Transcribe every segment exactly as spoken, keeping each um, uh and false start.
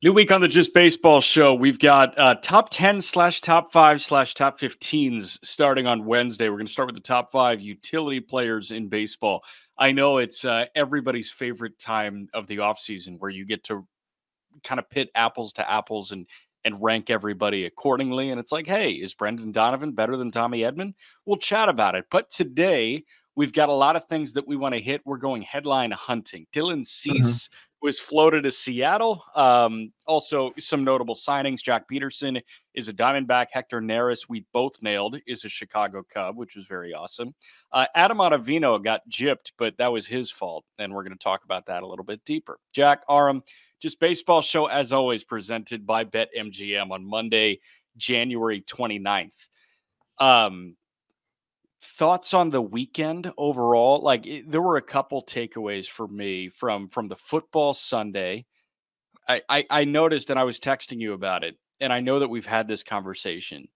New week on the Just Baseball Show. We've got uh, top ten slash top five slash top fifteens starting on Wednesday. We're going to start with the top five utility players in baseball. I know it's uh, everybody's favorite time of the offseason where you get to kind of pit apples to apples and and rank everybody accordingly. And it's like, hey, is Brendan Donovan better than Tommy Edman? We'll chat about it. But today, we've got a lot of things that we want to hit. We're going headline hunting. Dylan Cease. Mm-hmm. Was floated to Seattle. Um, also, some notable signings. Jack Pederson is a Diamondback. Hector Neris, we both nailed, is a Chicago Cub, which was very awesome. Uh, Adam Ottavino got gypped, but that was his fault, and we're going to talk about that a little bit deeper. Jack Arum, Just Baseball Show, as always, presented by BetMGM on Monday, January twenty-ninth. Um, Thoughts on the weekend overall? Like it, there were a couple takeaways for me from from the football Sunday. I, I I noticed, and I was texting you about it, and I know that we've had this conversation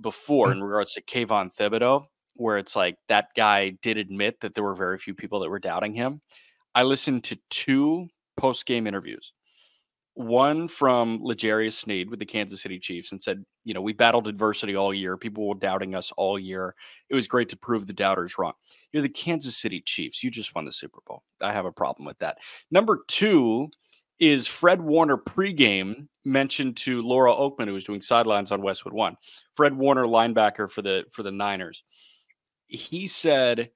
before in regards to Kayvon Thibodeau, where it's like that guy did admit that there were very few people that were doubting him. I listened to two post-game interviews, one from Lejarius Sneed with the Kansas City Chiefs, and said, you know, we battled adversity all year. People were doubting us all year. It was great to prove the doubters wrong. You're the Kansas City Chiefs. You just won the Super Bowl. I have a problem with that. Number two is Fred Warner pregame mentioned to Laura Oakman, who was doing sidelines on Westwood One. Fred Warner, linebacker for the for the Niners. He said,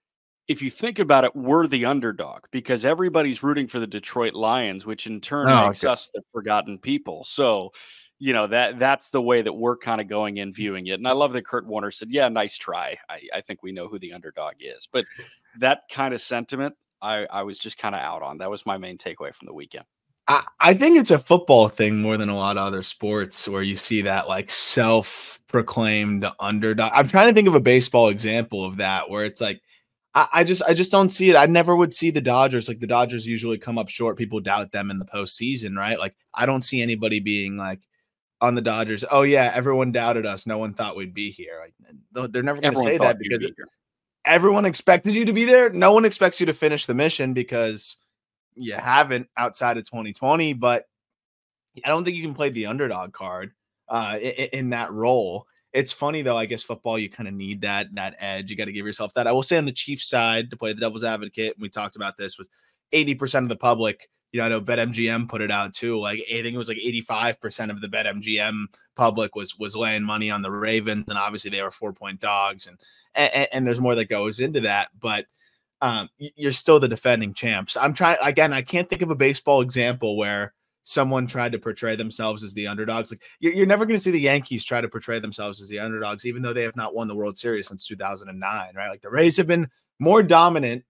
if you think about it, we're the underdog because everybody's rooting for the Detroit Lions, which in turn oh, makes okay. us the forgotten people. So, you know, that that's the way that we're kind of going in viewing it. And I love that Kurt Warner said, yeah, nice try. I, I think we know who the underdog is. But that kind of sentiment, I, I was just kind of out on. That was my main takeaway from the weekend. I, I think it's a football thing more than a lot of other sports where you see that like self-proclaimed underdog. I'm trying to think of a baseball example of that where it's like, I just I just don't see it. I never would see the Dodgers. Like the Dodgers usually come up short. People doubt them in the postseason, right? Like I don't see anybody being like on the Dodgers. Oh, yeah, everyone doubted us. No one thought we'd be here. Like, they're never going to say that because be everyone expected you to be there. No one expects you to finish the mission because you haven't outside of twenty twenty. But I don't think you can play the underdog card uh, in, in that role. It's funny, though. I guess football, you kind of need that that edge. You got to give yourself that. I will say on the Chiefs side, to play the devil's advocate, and we talked about this, was eighty percent of the public. You know, I know BetMGM put it out, too. Like, I think it was like eighty-five percent of the BetMGM public was was laying money on the Ravens, and obviously they were four-point dogs, and, and and there's more that goes into that. But um, you're still the defending champs. I'm trying – again, I can't think of a baseball example where – someone tried to portray themselves as the underdogs. Like you're, you're never going to see the Yankees try to portray themselves as the underdogs, even though they have not won the World Series since two thousand nine, right? Like the Rays have been more dominant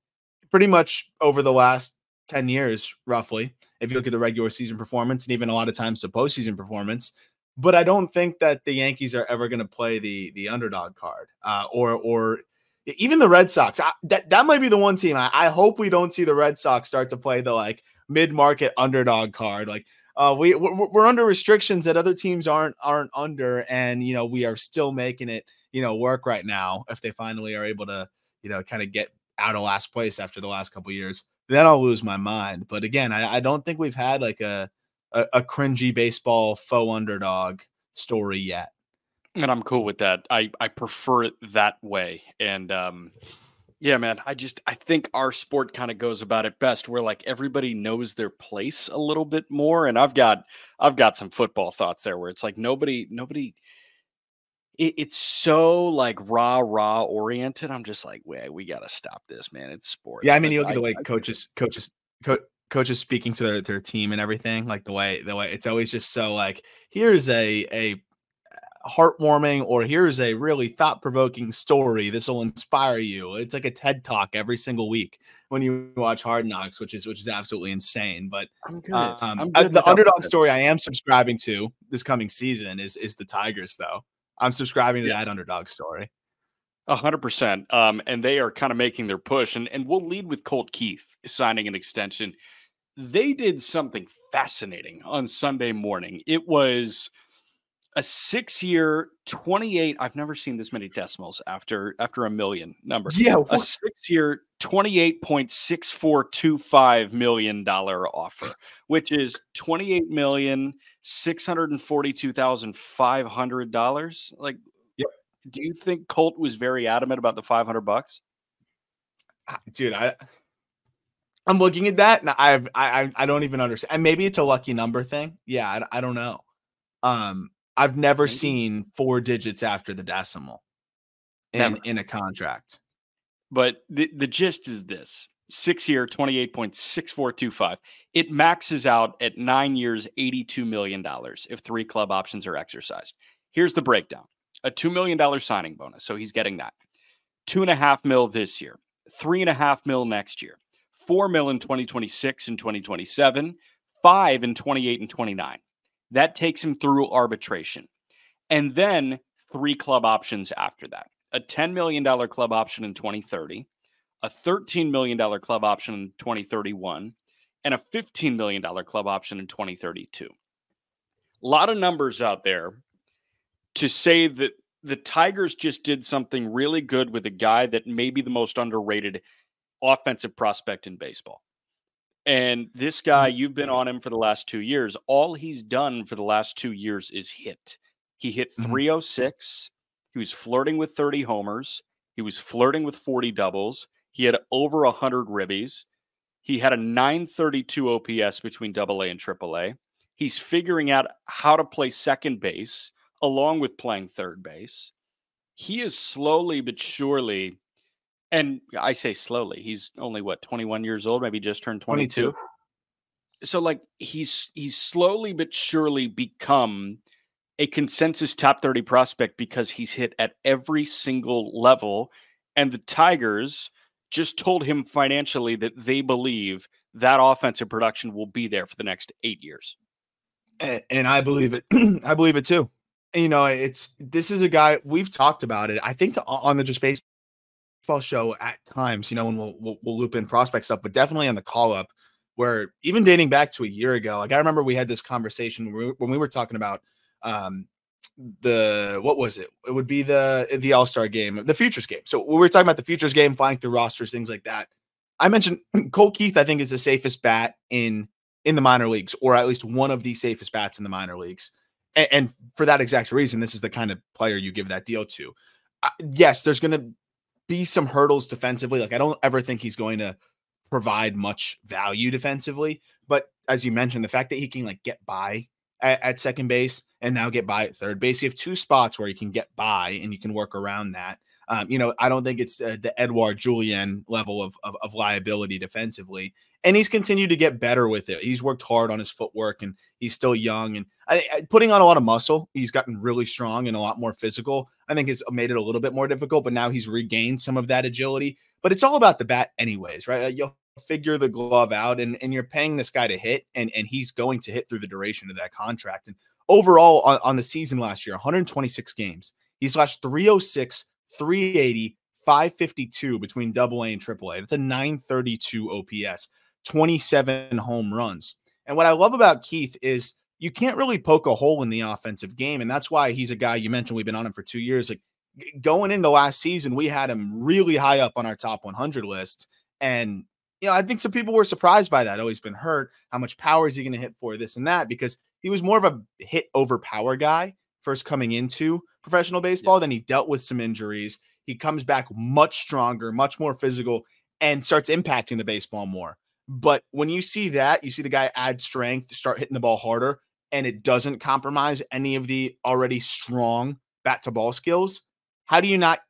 pretty much over the last ten years, roughly, if you look at the regular season performance and even a lot of times the postseason performance. But I don't think that the Yankees are ever going to play the the underdog card uh, or or even the Red Sox. I, that, that might be the one team. I, I hope we don't see the Red Sox start to play the like, mid-market underdog card. Like uh, we we're, we're under restrictions that other teams aren't, aren't under. And, you know, we are still making it, you know, work right now. If they finally are able to, you know, kind of get out of last place after the last couple of years, then I'll lose my mind. But again, I, I don't think we've had like a, a, a cringy baseball faux underdog story yet. And I'm cool with that. I, I prefer it that way. And, um, yeah, man, I just I think our sport kind of goes about it best where like everybody knows their place a little bit more. And I've got I've got some football thoughts there where it's like nobody nobody. It, it's so like rah rah oriented. I'm just like, wait, we got to stop this, man. It's sports. Yeah, I mean, you look at the way I, coaches coaches co coaches speaking to their, their team and everything, like the way the way it's always just so like here's a a. heartwarming or here's a really thought-provoking story. This will inspire you. It's like a TED talk every single week when you watch Hard Knocks, which is which is absolutely insane. But I'm good. Um, I'm good the underdog story I am subscribing to this coming season is is the Tigers, though. I'm subscribing to yes. that underdog story. A hundred percent. Um, and they are kind of making their push. And and we'll lead with Colt Keith signing an extension. They did something fascinating on Sunday morning. It was a six-year, twenty-eight. I've never seen this many decimals after after a million number. Yeah, what? A six-year, twenty-eight point six four two five million dollar offer, which is twenty-eight million six hundred and forty-two thousand five hundred dollars. Like, yep. Do you think Colt was very adamant about the five hundred bucks? Dude, I I'm looking at that and I've I I don't even understand. And maybe it's a lucky number thing. Yeah, I, I don't know. Um. I've never seen four digits after the decimal in, never. in a contract. But the, the gist is this. Six-year, twenty-eight point six four two five. It maxes out at nine years, eighty-two million dollars if three club options are exercised. Here's the breakdown. A two million dollars signing bonus, so he's getting that. Two and a half mil this year. Three and a half mil next year. Four mil in twenty twenty-six and twenty twenty-seven. Five in twenty-eight and twenty-nine. That takes him through arbitration. And then three club options after that. A ten million dollars club option in twenty thirty, a thirteen million dollars club option in twenty thirty-one, and a fifteen million dollars club option in twenty thirty-two. A lot of numbers out there to say that the Tigers just did something really good with a guy that may be the most underrated offensive prospect in baseball. And this guy, you've been on him for the last two years. All he's done for the last two years is hit. He hit three oh six. He was flirting with thirty homers. He was flirting with forty doubles. He had over one hundred ribbies. He had a nine thirty-two O P S between double A and triple A. He's figuring out how to play second base along with playing third base. He is slowly but surely... And I say slowly, he's only, what, twenty-one years old, maybe just turned twenty-two. twenty-two. So, like, he's he's slowly but surely become a consensus top thirty prospect because he's hit at every single level. And the Tigers just told him financially that they believe that offensive production will be there for the next eight years. And, and I believe it. I believe it, too. And, you know, it's this is a guy, we've talked about it, I think, on the Just Baseball Show at times, you know, and we'll, we'll we'll loop in prospect stuff, but definitely on the call up, where even dating back to a year ago, like I remember we had this conversation when we, when we were talking about um the what was it? It would be the the All Star game, the Futures game. So we were talking about the Futures game, flying through rosters, things like that. I mentioned Colt Keith, I think, is the safest bat in in the minor leagues, or at least one of the safest bats in the minor leagues. And, and for that exact reason, this is the kind of player you give that deal to. Uh, yes, there's going to be some hurdles defensively. Like, I don't ever think he's going to provide much value defensively, but as you mentioned, the fact that he can like get by at, at second base and now get by at third base, you have two spots where you can get by and you can work around that. Um, you know, I don't think it's uh, the Edouard Julien level of, of, of liability defensively. And he's continued to get better with it. He's worked hard on his footwork and he's still young and I, I, putting on a lot of muscle. He's gotten really strong and a lot more physical. I think has made it a little bit more difficult, but now he's regained some of that agility. But it's all about the bat anyways, right? You'll figure the glove out and, and you're paying this guy to hit and, and he's going to hit through the duration of that contract. And overall on, on the season last year, one hundred twenty-six games, he slashed three oh six, three eighty, five fifty-two between double A and triple A. That's a nine thirty-two O P S, twenty-seven home runs. And what I love about Keith is you can't really poke a hole in the offensive game. And that's why he's a guy you mentioned, we've been on him for two years. Like going into last season, we had him really high up on our top one hundred list. And, you know, I think some people were surprised by that. Oh, he's been hurt. How much power is he going to hit for this and that? Because he was more of a hit over power guy first coming into professional baseball. Yeah. Then he dealt with some injuries. He comes back much stronger, much more physical, and starts impacting the baseball more. But when you see that, you see the guy add strength to start hitting the ball harder, and it doesn't compromise any of the already strong bat-to-ball skills. How do you not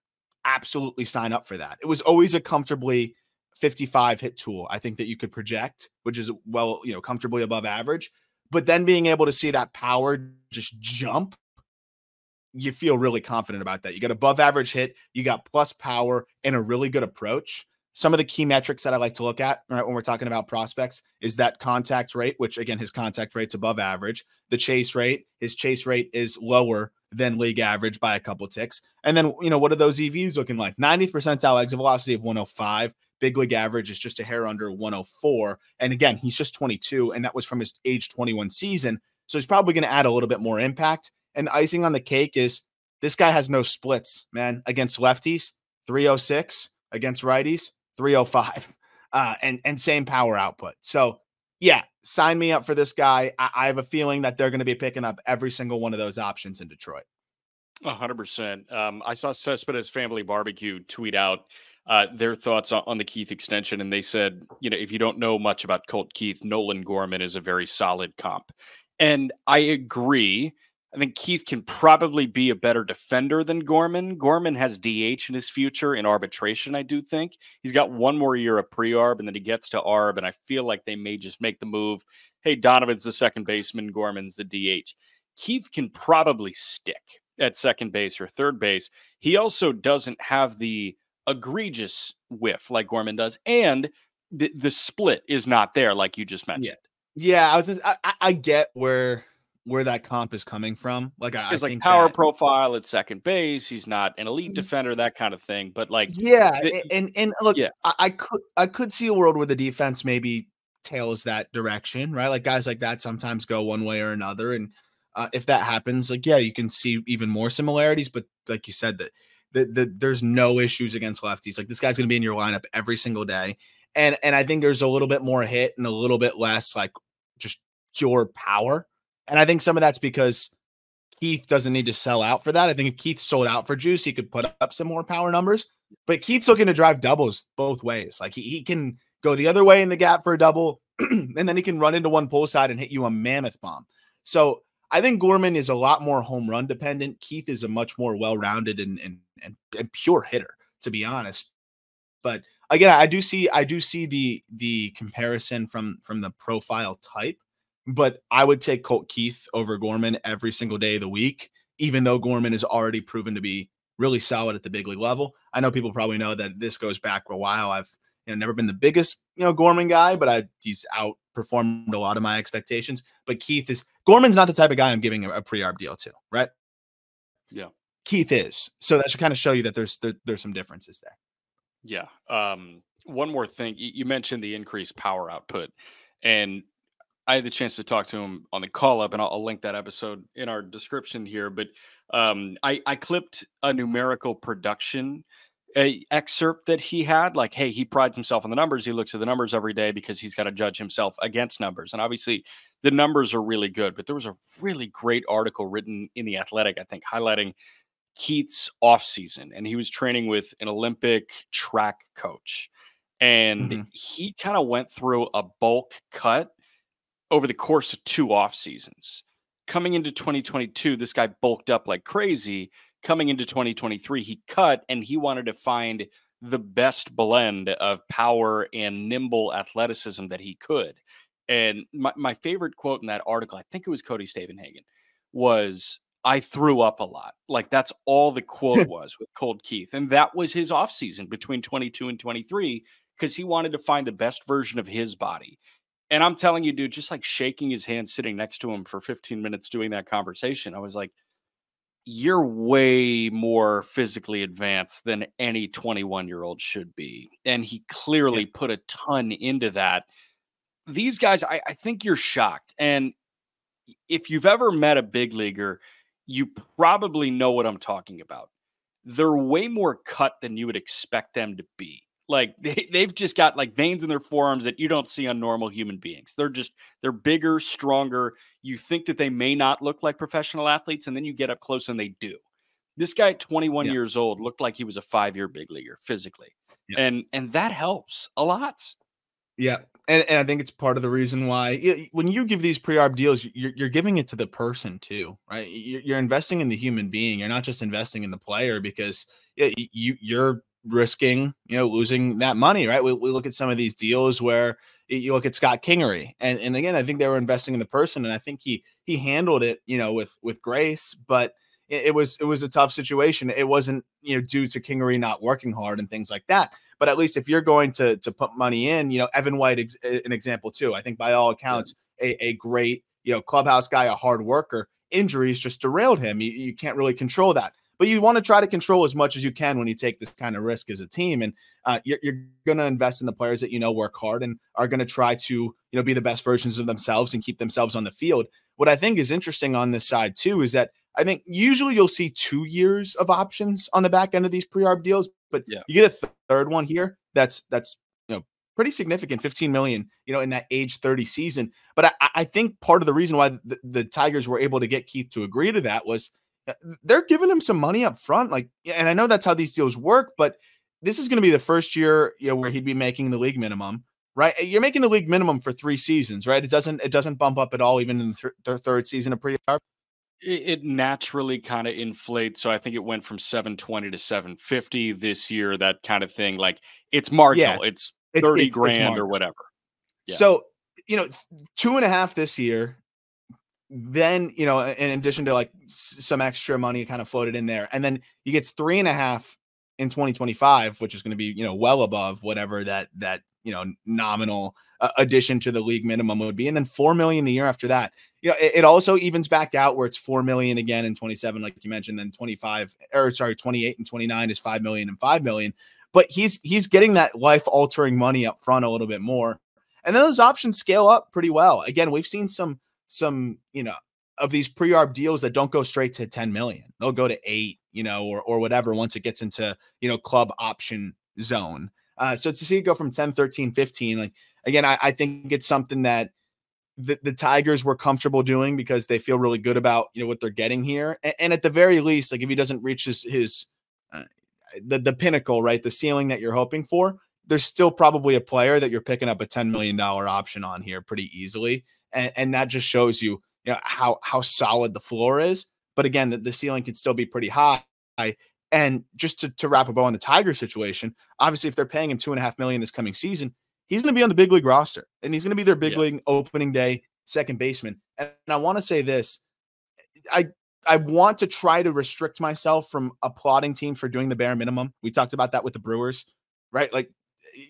absolutely sign up for that? It was always a comfortably fifty-five hit tool, I think, that you could project, which is, well, you know, comfortably above average. But then being able to see that power just jump, you feel really confident about that. You got above average hit, you got plus power, and a really good approach. Some of the key metrics that I like to look at, right, when we're talking about prospects is that contact rate, which again, his contact rate's above average, the chase rate, his chase rate is lower than league average by a couple ticks. And then, you know, what are those E Vs looking like? ninetieth percentile exit velocity of one oh five, big league average is just a hair under one oh four. And again, he's just twenty-two, and that was from his age twenty-one season. So he's probably going to add a little bit more impact. And icing on the cake is this guy has no splits, man. Against lefties, three oh six. Against righties, three oh five. Uh, and, and same power output. So, yeah, sign me up for this guy. I, I have a feeling that they're going to be picking up every single one of those options in Detroit. one hundred percent. Um, I saw Cespedes Family Barbecue tweet out uh, their thoughts on the Keith extension, and they said, you know, if you don't know much about Colt Keith, Nolan Gorman is a very solid comp. And I agree. I think Keith can probably be a better defender than Gorman. Gorman has D H in his future in arbitration, I do think. He's got one more year of pre-arb, and then he gets to arb, and I feel like they may just make the move. Hey, Donovan's the second baseman, Gorman's the D H. Keith can probably stick at second base or third base. He also doesn't have the egregious whiff like Gorman does, and the, the split is not there like you just mentioned. Yeah, yeah I, was just, I, I get where... where that comp is coming from. Like I, it's I like think power that, profile at second base. He's not an elite defender, that kind of thing. But like, yeah. The, and, and look, yeah. I, I could, I could see a world where the defense maybe tails that direction, right? Like guys like that sometimes go one way or another. And uh, if that happens, like, yeah, you can see even more similarities, but like you said, that the, the, there's no issues against lefties. Like this guy's going to be in your lineup every single day. And, and I think there's a little bit more hit and a little bit less like just pure power. And I think some of that's because Keith doesn't need to sell out for that. I think if Keith sold out for juice, he could put up some more power numbers. But Keith's looking to drive doubles both ways. Like he, he can go the other way in the gap for a double, and then he can run into one pull side and hit you a mammoth bomb. So I think Gorman is a lot more home run dependent. Keith is a much more well-rounded and, and, and, and pure hitter, to be honest. But again, I do see, I do see the, the comparison from, from the profile type. But I would take Colt Keith over Gorman every single day of the week, even though Gorman is already proven to be really solid at the big league level. I know people probably know that this goes back for a while. I've you know, never been the biggest you know Gorman guy, but I, he's outperformed a lot of my expectations. But Keith is – Gorman's not the type of guy I'm giving a, a pre-arb deal to, right? Yeah. Keith is. So that should kind of show you that there's there, there's some differences there. Yeah. Um, one more thing. You mentioned the increased power output. And – I had the chance to talk to him on the call up, and I'll, I'll link that episode in our description here. But um, I, I clipped a numerical production a excerpt that he had. Like, hey, he prides himself on the numbers. He looks at the numbers every day because he's got to judge himself against numbers. And obviously, the numbers are really good. But there was a really great article written in The Athletic, I think, highlighting Keith's offseason. And he was training with an Olympic track coach. And mm-hmm. he kind of went through a bulk cut over the course of two off seasons. Coming into twenty twenty-two, this guy bulked up like crazy. Coming into twenty twenty-three, he cut, and he wanted to find the best blend of power and nimble athleticism that he could. And my, my favorite quote in that article, I think it was Cody Stavenhagen, was, I threw up a lot. Like that's all the quote was with Colt Keith. And that was his off season between twenty-two and twenty-three, because he wanted to find the best version of his body. And I'm telling you, dude, just like shaking his hand, sitting next to him for fifteen minutes doing that conversation, I was like, you're way more physically advanced than any twenty-one-year-old should be. And he clearly yeah. put a ton into that. These guys, I, I think you're shocked. And if you've ever met a big leaguer, you probably know what I'm talking about. They're way more cut than you would expect them to be. Like they, they've just got like veins in their forearms that you don't see on normal human beings. They're just, they're bigger, stronger. You think that they may not look like professional athletes, and then you get up close and they do. This guy at twenty-one yeah. years old looked like he was a five-year big leaguer physically. Yeah. And, and that helps a lot. Yeah. And, and I think it's part of the reason why you know, when you give these pre-arb deals, you're, you're giving it to the person too, right? You're, you're investing in the human being. You're not just investing in the player because you, you you're, risking, you know, losing that money, right? We, we look at some of these deals where you look at Scott Kingery, and and again, I think they were investing in the person, and I think he he handled it, you know, with with grace. But it, it was it was a tough situation. It wasn't you know due to Kingery not working hard and things like that. But at least if you're going to to put money in, you know, Evan White ex an example too. I think by all accounts, a a great you know clubhouse guy, a hard worker. Injuries just derailed him. You you can't really control that. But you want to try to control as much as you can when you take this kind of risk as a team. And uh, you're, you're going to invest in the players that, you know, work hard and are going to try to, you know, be the best versions of themselves and keep themselves on the field. What I think is interesting on this side, too, is that I think usually you'll see two years of options on the back end of these pre-arb deals, but yeah. you get a th third one here. That's, that's, you know, pretty significant, fifteen million, you know, in that age thirty season. But I, I think part of the reason why the, the Tigers were able to get Keith to agree to that was they're giving him some money up front. Like, and I know that's how these deals work, but this is going to be the first year, you know, where he'd be making the league minimum, right? You're making the league minimum for three seasons, right? It doesn't, it doesn't bump up at all, even in the th th third season of pre-arb. It naturally kind of inflates. So I think it went from seven twenty to seven fifty this year, that kind of thing. Like it's marginal. Yeah, it's thirty it's, grand it's or whatever. Yeah. So, you know, two and a half this year, then, you know, in addition to like some extra money kind of floated in there. And then he gets three and a half in twenty twenty-five, which is going to be, you know, well above whatever that, that, you know, nominal uh, addition to the league minimum would be. And then four million dollars the year after that. You know, it, it also evens back out where it's four million dollars again in twenty-seven, like you mentioned, then twenty-five or sorry, twenty-eight and twenty-nine is five million dollars and five million dollars. But he's, he's getting that life altering money up front a little bit more. And then those options scale up pretty well. Again, we've seen some, some, you know, of these pre-arb deals that don't go straight to ten million, they'll go to eight, you know, or, or whatever, once it gets into, you know, club option zone. Uh, so to see it go from ten, thirteen, fifteen, like, again, I, I think it's something that the, the Tigers were comfortable doing because they feel really good about, you know, what they're getting here. And, and at the very least, like if he doesn't reach his, his uh, the, the pinnacle, right, the ceiling that you're hoping for, there's still probably a player that you're picking up a ten million dollar option on here pretty easily. And, and that just shows you, you know, how, how solid the floor is. But again, the, the ceiling could still be pretty high. And just to, to wrap a bow on the Tiger situation, obviously, if they're paying him two and a half million this coming season, he's going to be on the big league roster and he's going to be their big yeah. league opening day second baseman. And I want to say this, I I want to try to restrict myself from applauding teams for doing the bare minimum. We talked about that with the Brewers, right? Like,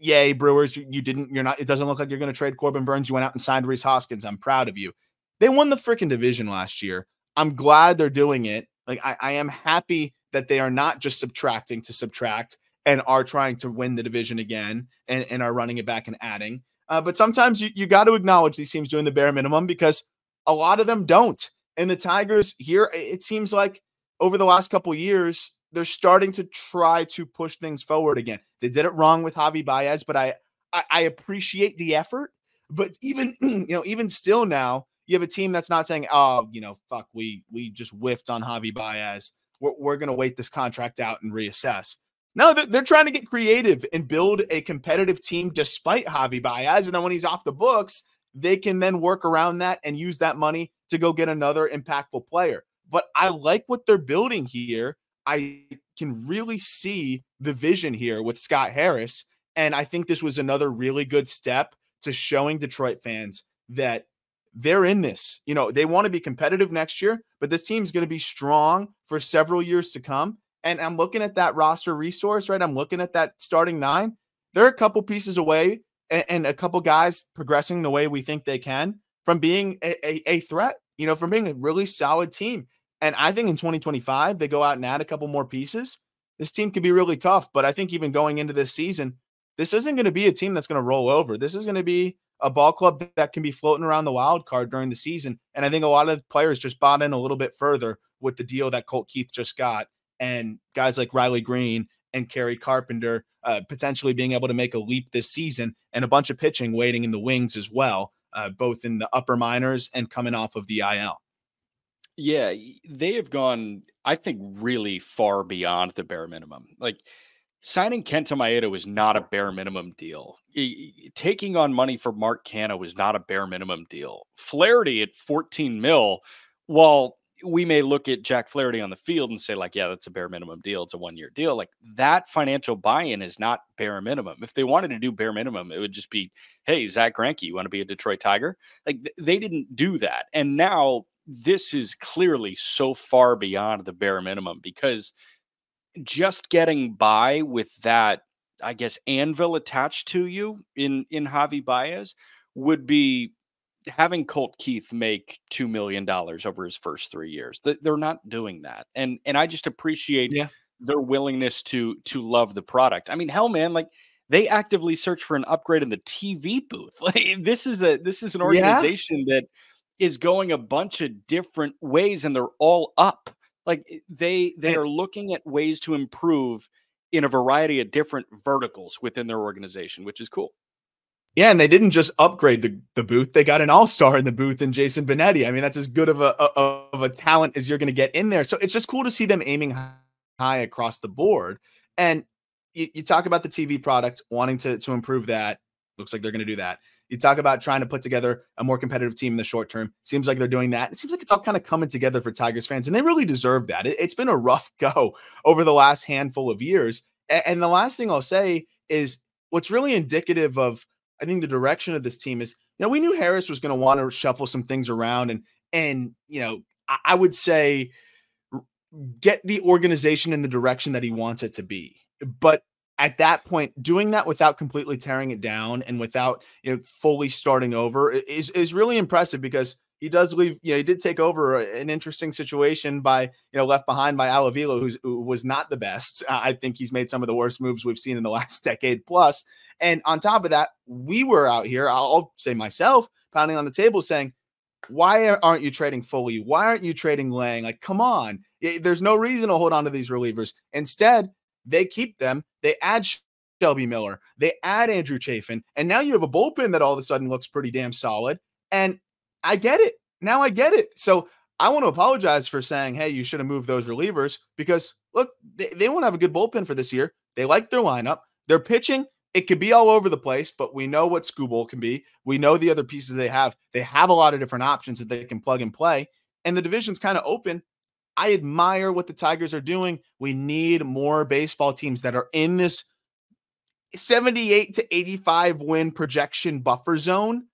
yay, Brewers, you, you didn't, you're not, it doesn't look like you're going to trade Corbin Burns. You went out and signed Rhys Hoskins. I'm proud of you. They won the freaking division last year. I'm glad they're doing it. Like, I, I am happy that they are not just subtracting to subtract and are trying to win the division again and, and are running it back and adding. Uh, but sometimes you, you got to acknowledge these teams doing the bare minimum because a lot of them don't. And the Tigers here, it seems like over the last couple of years, they're starting to try to push things forward again. They did it wrong with Javi Baez, but I, I, I appreciate the effort. But even, you know, even still now, you have a team that's not saying, oh, you know, fuck, we, we just whiffed on Javi Baez. We're, we're going to wait this contract out and reassess. No, they're, they're trying to get creative and build a competitive team despite Javi Baez. And then when he's off the books, they can then work around that and use that money to go get another impactful player. But I like what they're building here. I can really see the vision here with Scott Harris. And I think this was another really good step to showing Detroit fans that they're in this. You know, they want to be competitive next year, but this team's going to be strong for several years to come. And I'm looking at that roster resource, right? I'm looking at that starting nine. They're a couple pieces away and, and a couple guys progressing the way we think they can from being a, a, a threat, you know, from being a really solid team. And I think in twenty twenty-five, they go out and add a couple more pieces. This team could be really tough, but I think even going into this season, this isn't going to be a team that's going to roll over. This is going to be a ball club that can be floating around the wild card during the season. And I think a lot of players just bought in a little bit further with the deal that Colt Keith just got. And guys like Riley Green and Kerry Carpenter uh, potentially being able to make a leap this season and a bunch of pitching waiting in the wings as well, uh, both in the upper minors and coming off of the I L. Yeah, they have gone, I think, really far beyond the bare minimum. Like, signing Kenta Maeda was not a bare minimum deal. Taking on money for Mark Canha was not a bare minimum deal. Flaherty at fourteen mil, while we may look at Jack Flaherty on the field and say, like, yeah, that's a bare minimum deal. It's a one-year deal. Like, that financial buy-in is not bare minimum. If they wanted to do bare minimum, it would just be, hey, Zach Greinke, you want to be a Detroit Tiger? Like, th they didn't do that. And now this is clearly so far beyond the bare minimum because just getting by with that, I guess, anvil attached to you in, in Javi Baez would be having Colt Keith make two million dollars over his first three years. They're not doing that. And, and I just appreciate yeah. their willingness to, to love the product. I mean, hell, man, like they actively search for an upgrade in the T V booth. Like, this is a, this is an organization yeah. that is going a bunch of different ways and they're all up. Like they they are looking at ways to improve in a variety of different verticals within their organization, which is cool. Yeah, and they didn't just upgrade the, the booth. They got an all-star in the booth in Jason Benetti. I mean, that's as good of a of a talent as you're going to get in there. So it's just cool to see them aiming high across the board. And you, you talk about the T V product, wanting to, to improve that. Looks like they're going to do that. You talk about trying to put together a more competitive team in the short term. Seems like they're doing that. It seems like it's all kind of coming together for Tigers fans, and they really deserve that. It, it's been a rough go over the last handful of years. And, and the last thing I'll say is what's really indicative of, I think, the direction of this team is, you know, we knew Harris was going to want to shuffle some things around and, and you know, I, I would say get the organization in the direction that he wants it to be. But at that point, doing that without completely tearing it down and without, you know, fully starting over is, is really impressive, because he does leave, you know, he did take over an interesting situation by, you know, left behind by Alavila, who's, who was not the best. Uh, I think he's made some of the worst moves we've seen in the last decade plus. And on top of that, we were out here, I'll say myself, pounding on the table saying, why aren't you trading Foley? Why aren't you trading Lang? Like, come on. There's no reason to hold on to these relievers. Instead, they keep them. They add Shelby Miller. They add Andrew Chafin. And now you have a bullpen that all of a sudden looks pretty damn solid. And I get it. Now I get it. So I want to apologize for saying, hey, you should have moved those relievers, because look, they, they won't have a good bullpen for this year. They like their lineup. They're pitching. It could be all over the place, but we know what Skubal can be. We know the other pieces they have. They have a lot of different options that they can plug and play. And the division's kind of open. I admire what the Tigers are doing. We need more baseball teams that are in this seventy-eight to eighty-five win projection buffer zone,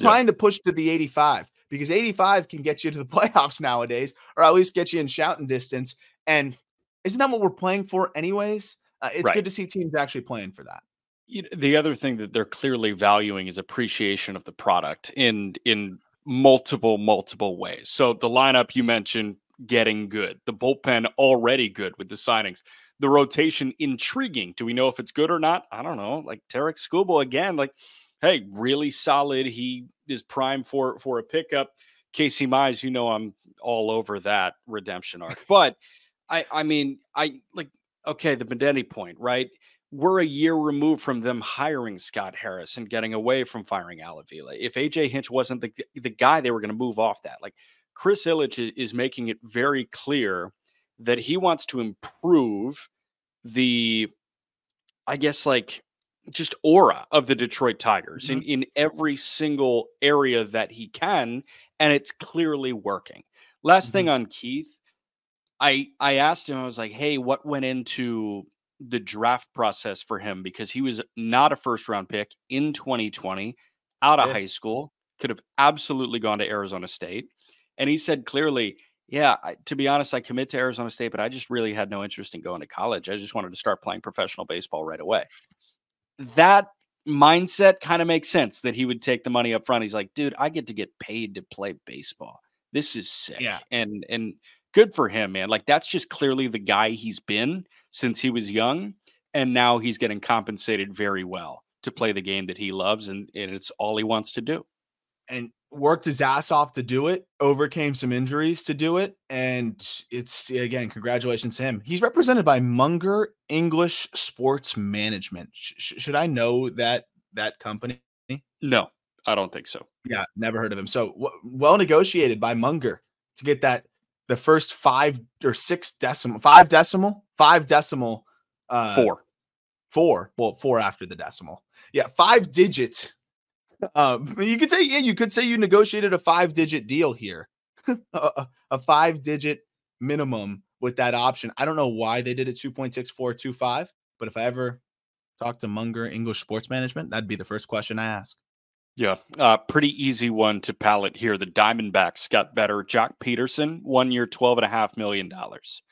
trying yeah. to push to the eighty-five, because eighty-five can get you to the playoffs nowadays, or at least get you in shouting distance. And isn't that what we're playing for anyways? Uh, it's right. good to see teams actually playing for that. You know, the other thing that they're clearly valuing is appreciation of the product in, in multiple, multiple ways. So the lineup you mentioned, getting good. The bullpen already good with the signings. The rotation intriguing. Do we know if it's good or not? I don't know. Like Tarek Skubal again, like, hey, really solid. He is prime for for a pickup. Casey Mize, you know, I'm all over that redemption arc. But I I mean, I like, okay, the Benetti point, right? We're a year removed from them hiring Scott Harris and getting away from firing Alavila. If A J Hinch wasn't the, the guy, they were going to move off that. Like, Chris Ilitch is making it very clear that he wants to improve the, I guess, like just aura of the Detroit Tigers mm-hmm. in, in every single area that he can. And it's clearly working. Last mm-hmm. thing on Keith, I, I asked him, I was like, hey, what went into the draft process for him? Because he was not a first round pick in twenty twenty out of yeah. high school, could have absolutely gone to Arizona State. And he said clearly, yeah, I, to be honest, I commit to Arizona State, but I just really had no interest in going to college. I just wanted to start playing professional baseball right away. That mindset kind of makes sense that he would take the money up front. He's like, dude, I get to get paid to play baseball. This is sick. Yeah. And, and good for him, man. Like, that's just clearly the guy he's been since he was young. And now he's getting compensated very well to play the game that he loves. And, and it's all he wants to do. And worked his ass off to do it, overcame some injuries to do it. And it's, again, congratulations to him. He's represented by Munger English Sports Management. Sh should I know that that company? No, I don't think so. Yeah, never heard of him. So w well negotiated by Munger to get that, the first five or six decimal, five decimal, five decimal. Uh, four. Four. Well, four after the decimal. Yeah, five digits. Um, you could say, yeah, you could say you negotiated a five digit deal here, a, a five digit minimum with that option. I don't know why they did it two point six four two five, but if I ever talk to Munger English Sports Management, that'd be the first question I ask. Yeah. Uh, pretty easy one to palette here. The Diamondbacks got better. Jack Pederson, one year, twelve and a half million dollars.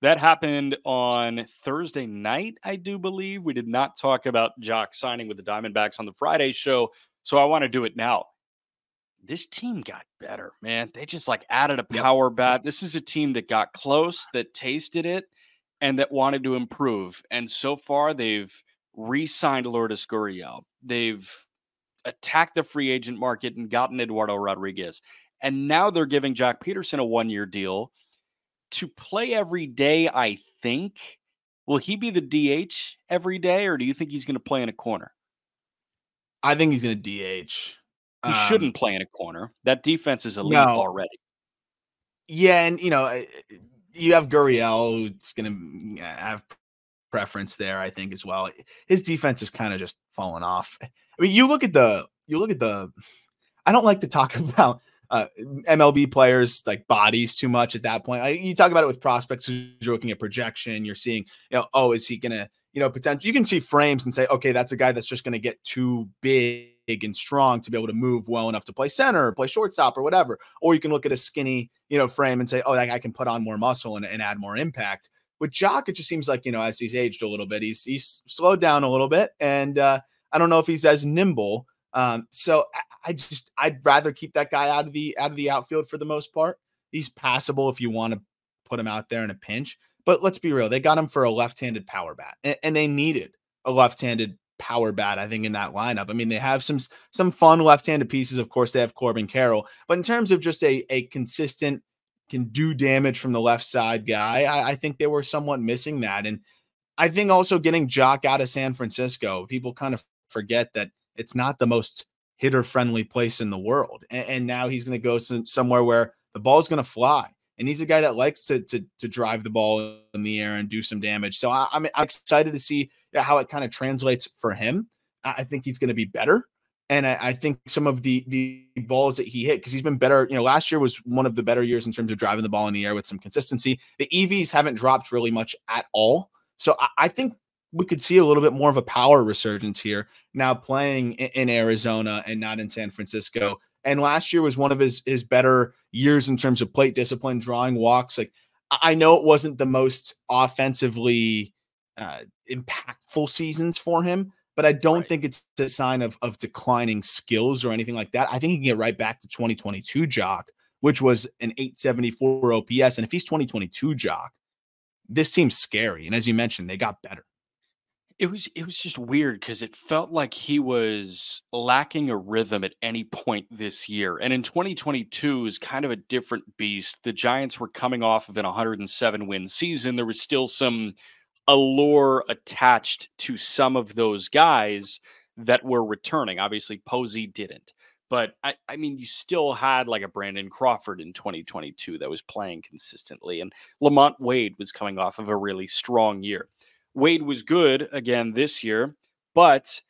That happened on Thursday night, I do believe. We did not talk about Jack signing with the Diamondbacks on the Friday show. So I want to do it now. This team got better, man. They just like added a power yep. bat. This is a team that got close, that tasted it, and that wanted to improve. And so far, they've re-signed Lourdes Gurriel. They've attacked the free agent market and gotten Eduardo Rodriguez. And now they're giving Jack Pederson a one-year deal to play every day, I think. Will he be the D H every day, or do you think he's going to play in a corner? I think he's going to D H. He um, shouldn't play in a corner. That defense is elite no. already. Yeah, and, you know, you have Gurriel who's going to have preference there, I think, as well. His defense is kind of just falling off. I mean, you look at the – you look at the – I don't like to talk about uh, M L B players, like, bodies too much at that point. I, you talk about it with prospects who's looking at projection. You're seeing, you know, oh, is he going to – you know, potential. You can see frames and say, okay, that's a guy that's just going to get too big and strong to be able to move well enough to play center or play shortstop or whatever. Or you can look at a skinny, you know, frame and say, oh, that guy can put on more muscle and, and add more impact. With Jock, it just seems like, you know, as he's aged a little bit, he's he's slowed down a little bit. And uh, I don't know if he's as nimble. Um, so I, I just I'd rather keep that guy out of the out of the outfield for the most part. He's passable if you want to put him out there in a pinch. But let's be real. They got him for a left-handed power bat, and, and they needed a left-handed power bat, I think, in that lineup. I mean, they have some some fun left-handed pieces. Of course, they have Corbin Carroll. But in terms of just a, a consistent, can do damage from the left side guy, I, I think they were somewhat missing that. And I think also getting Jock out of San Francisco, people kind of forget that it's not the most hitter-friendly place in the world. And, and now he's going to go some, somewhere where the ball's going to fly. And he's a guy that likes to, to to drive the ball in the air and do some damage. So I, I'm excited to see how it kind of translates for him. I think he's going to be better. And I, I think some of the the balls that he hit, because he's been better, you know, last year was one of the better years in terms of driving the ball in the air with some consistency. The E Vs haven't dropped really much at all. So I, I think we could see a little bit more of a power resurgence here now playing in, in Arizona and not in San Francisco. And last year was one of his his better years in terms of plate discipline, drawing walks. Like, I know it wasn't the most offensively uh, impactful seasons for him, but I don't right. think it's a sign of of declining skills or anything like that. I think he can get right back to twenty twenty-two Jock, which was an eight seventy-four O P S. And if he's twenty twenty-two Jock, this team's scary. And as you mentioned, they got better. It was it was just weird because it felt like he was lacking a rhythm at any point this year. And in twenty twenty-two is kind of a different beast. The Giants were coming off of an one hundred seven win season. There was still some allure attached to some of those guys that were returning. Obviously, Posey didn't. But, I, I mean, you still had like a Brandon Crawford in twenty twenty-two that was playing consistently. And Lamont Wade was coming off of a really strong year. Wade was good again this year, but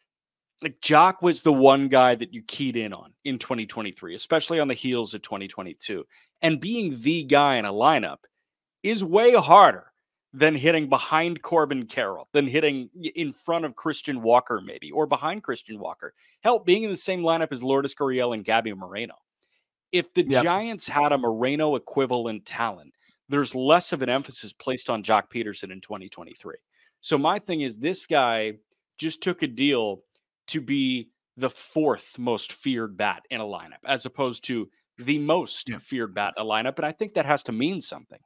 like Jock was the one guy that you keyed in on in twenty twenty-three, especially on the heels of twenty twenty-two. And being the guy in a lineup is way harder than hitting behind Corbin Carroll, than hitting in front of Christian Walker maybe, or behind Christian Walker. Hell, being in the same lineup as Lourdes Gurriel and Gabby Moreno. If the yep. Giants had a Moreno equivalent talent, there's less of an emphasis placed on Jock Pederson in twenty twenty-three. So my thing is this guy just took a deal to be the fourth most feared bat in a lineup as opposed to the most yeah. feared bat in a lineup. And I think that has to mean something.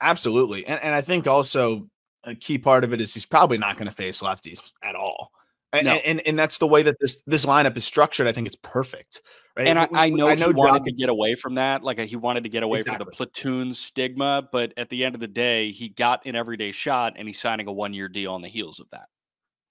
Absolutely. And, and I think also a key part of it is he's probably not going to face lefties at all. And, no. and, and that's the way that this, this lineup is structured. I think it's perfect. Right? And I, I know I know he wanted to get away from that. Like he wanted to get away exactly. from the platoon stigma, but at the end of the day, he got an everyday shot and he's signing a one-year deal on the heels of that.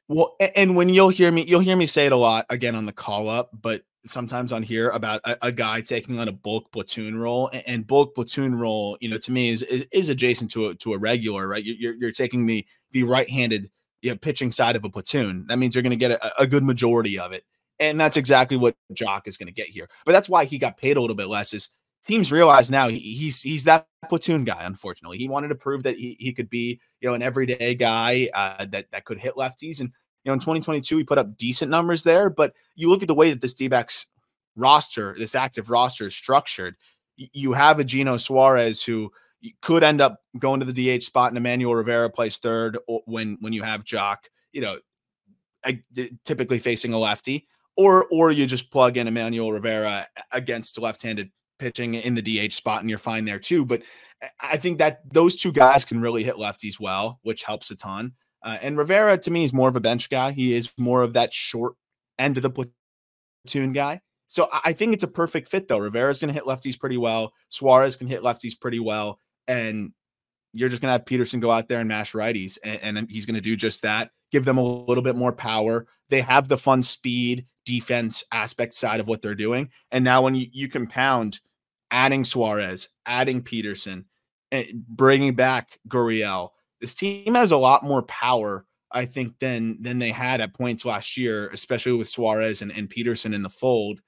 Well, and when you'll hear me, you'll hear me say it a lot again on the call up, but sometimes on here about a, a guy taking on a bulk platoon role, and, and bulk platoon role, you know, to me is, is, is adjacent to a, to a regular, right? You're, you're taking the, the right-handed, you know, pitching side of a platoon. That means you're going to get a, a good majority of it. And that's exactly what Jock is going to get here. But that's why he got paid a little bit less, is teams realize now he, he's, he's that platoon guy. Unfortunately, he wanted to prove that he, he could be, you know, an everyday guy uh, that, that could hit lefties. And, you know, in twenty twenty-two, he put up decent numbers there, but you look at the way that this D-backs roster, this active roster is structured. You have a Geno Suarez who could end up going to the D H spot, and Emmanuel Rivera plays third when, when you have Jock, you know, typically facing a lefty, or, or you just plug in Emmanuel Rivera against left-handed pitching in the D H spot and you're fine there too. But I think that those two guys can really hit lefties well, which helps a ton. Uh, and Rivera to me is more of a bench guy. He is more of that short end of the platoon guy. So I think it's a perfect fit, though. Rivera's going to hit lefties pretty well. Suarez can hit lefties pretty well. And you're just going to have Pederson go out there and mash righties. And, and he's going to do just that. Give them a little bit more power. They have the fun speed, defense aspect side of what they're doing. And now when you, you compound adding Suarez, adding Pederson, and bringing back Gurriel, this team has a lot more power, I think, than than they had at points last year, especially with Suarez and, and Pederson in the fold.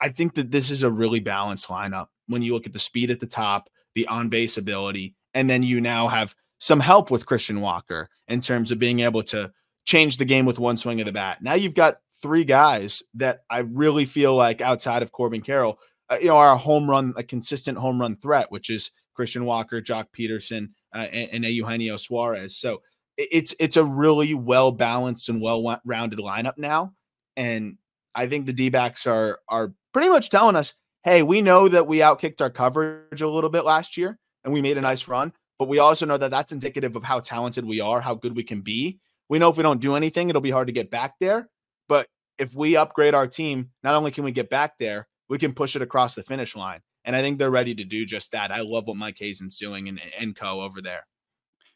I think that this is a really balanced lineup when you look at the speed at the top, the on-base ability, and then you now have some help with Christian Walker in terms of being able to change the game with one swing of the bat. Now you've got three guys that I really feel like, outside of Corbin Carroll, uh, you know, are a home run, a consistent home run threat, which is Christian Walker, Jack Pederson, uh, and, and Eugenio Suarez. So it's it's a really well-balanced and well-rounded lineup now, and I think the D-backs are, are pretty much telling us, hey, we know that we outkicked our coverage a little bit last year and we made a nice run, but we also know that that's indicative of how talented we are, how good we can be. We know if we don't do anything, it'll be hard to get back there. But if we upgrade our team, not only can we get back there, we can push it across the finish line. And I think they're ready to do just that. I love what Mike Hazen's doing and, and co over there.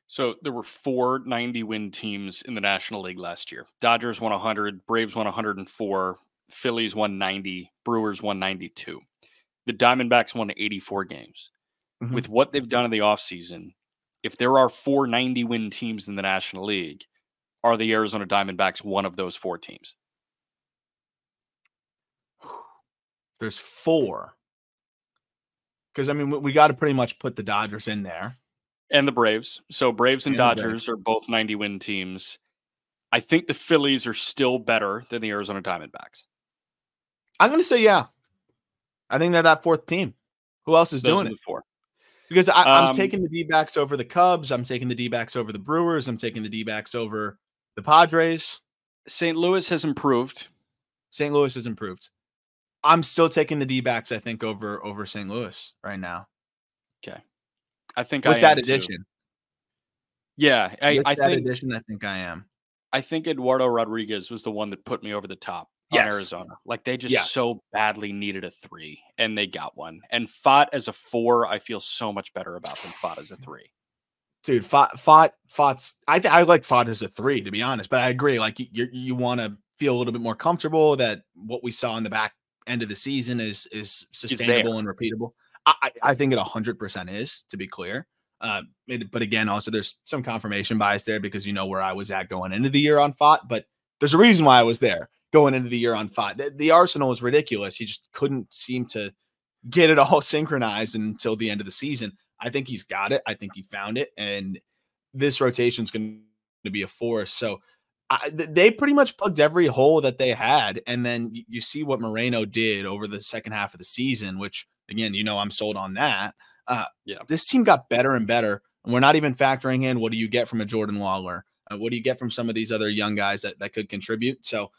So there were four ninety-win teams in the National League last year. Dodgers won one hundred, Braves won one hundred four, Phillies won ninety, Brewers won ninety-two. The Diamondbacks won eighty-four games. Mm-hmm. With what they've done in the offseason, if there are four ninety-win teams in the National League, are the Arizona Diamondbacks one of those four teams? There's four. Because, I mean, we got to pretty much put the Dodgers in there. And the Braves. So Braves and, and Dodgers Braves. are both ninety-win teams. I think the Phillies are still better than the Arizona Diamondbacks. I'm going to say, yeah. I think they're that fourth team. Who else is Those doing it? Four. Because I, um, I'm taking the D-backs over the Cubs. I'm taking the D-backs over the Brewers. I'm taking the D-backs over the Padres. Saint Louis has improved. Saint Louis has improved. I'm still taking the D-backs, I think, over, over Saint Louis right now. Okay. I think with I that am addition. Too. Yeah, I, with I that think addition, I think I am. I think Eduardo Rodriguez was the one that put me over the top on yes. Arizona. Like they just yeah. so badly needed a three, and they got one. And Fott as a four, I feel so much better about than Fott as a three. Dude, Fott, Fott, Fott's. I I like Fott as a three, to be honest. But I agree. Like you, you want to feel a little bit more comfortable that what we saw in the back end of the season is is sustainable and repeatable. I, I think it one hundred percent is, to be clear. Uh, it, but again, also there's some confirmation bias there because you know where I was at going into the year on Fott, but there's a reason why I was there going into the year on Fott. The, the arsenal is ridiculous. He just couldn't seem to get it all synchronized until the end of the season. I think he's got it. I think he found it. And this rotation is going to be a force. So I, they pretty much plugged every hole that they had. And then you see what Moreno did over the second half of the season, which again, you know, I'm sold on that. Uh, yeah. This team got better and better, and we're not even factoring in what do you get from a Jordan Lawler? Uh, what do you get from some of these other young guys that, that could contribute? So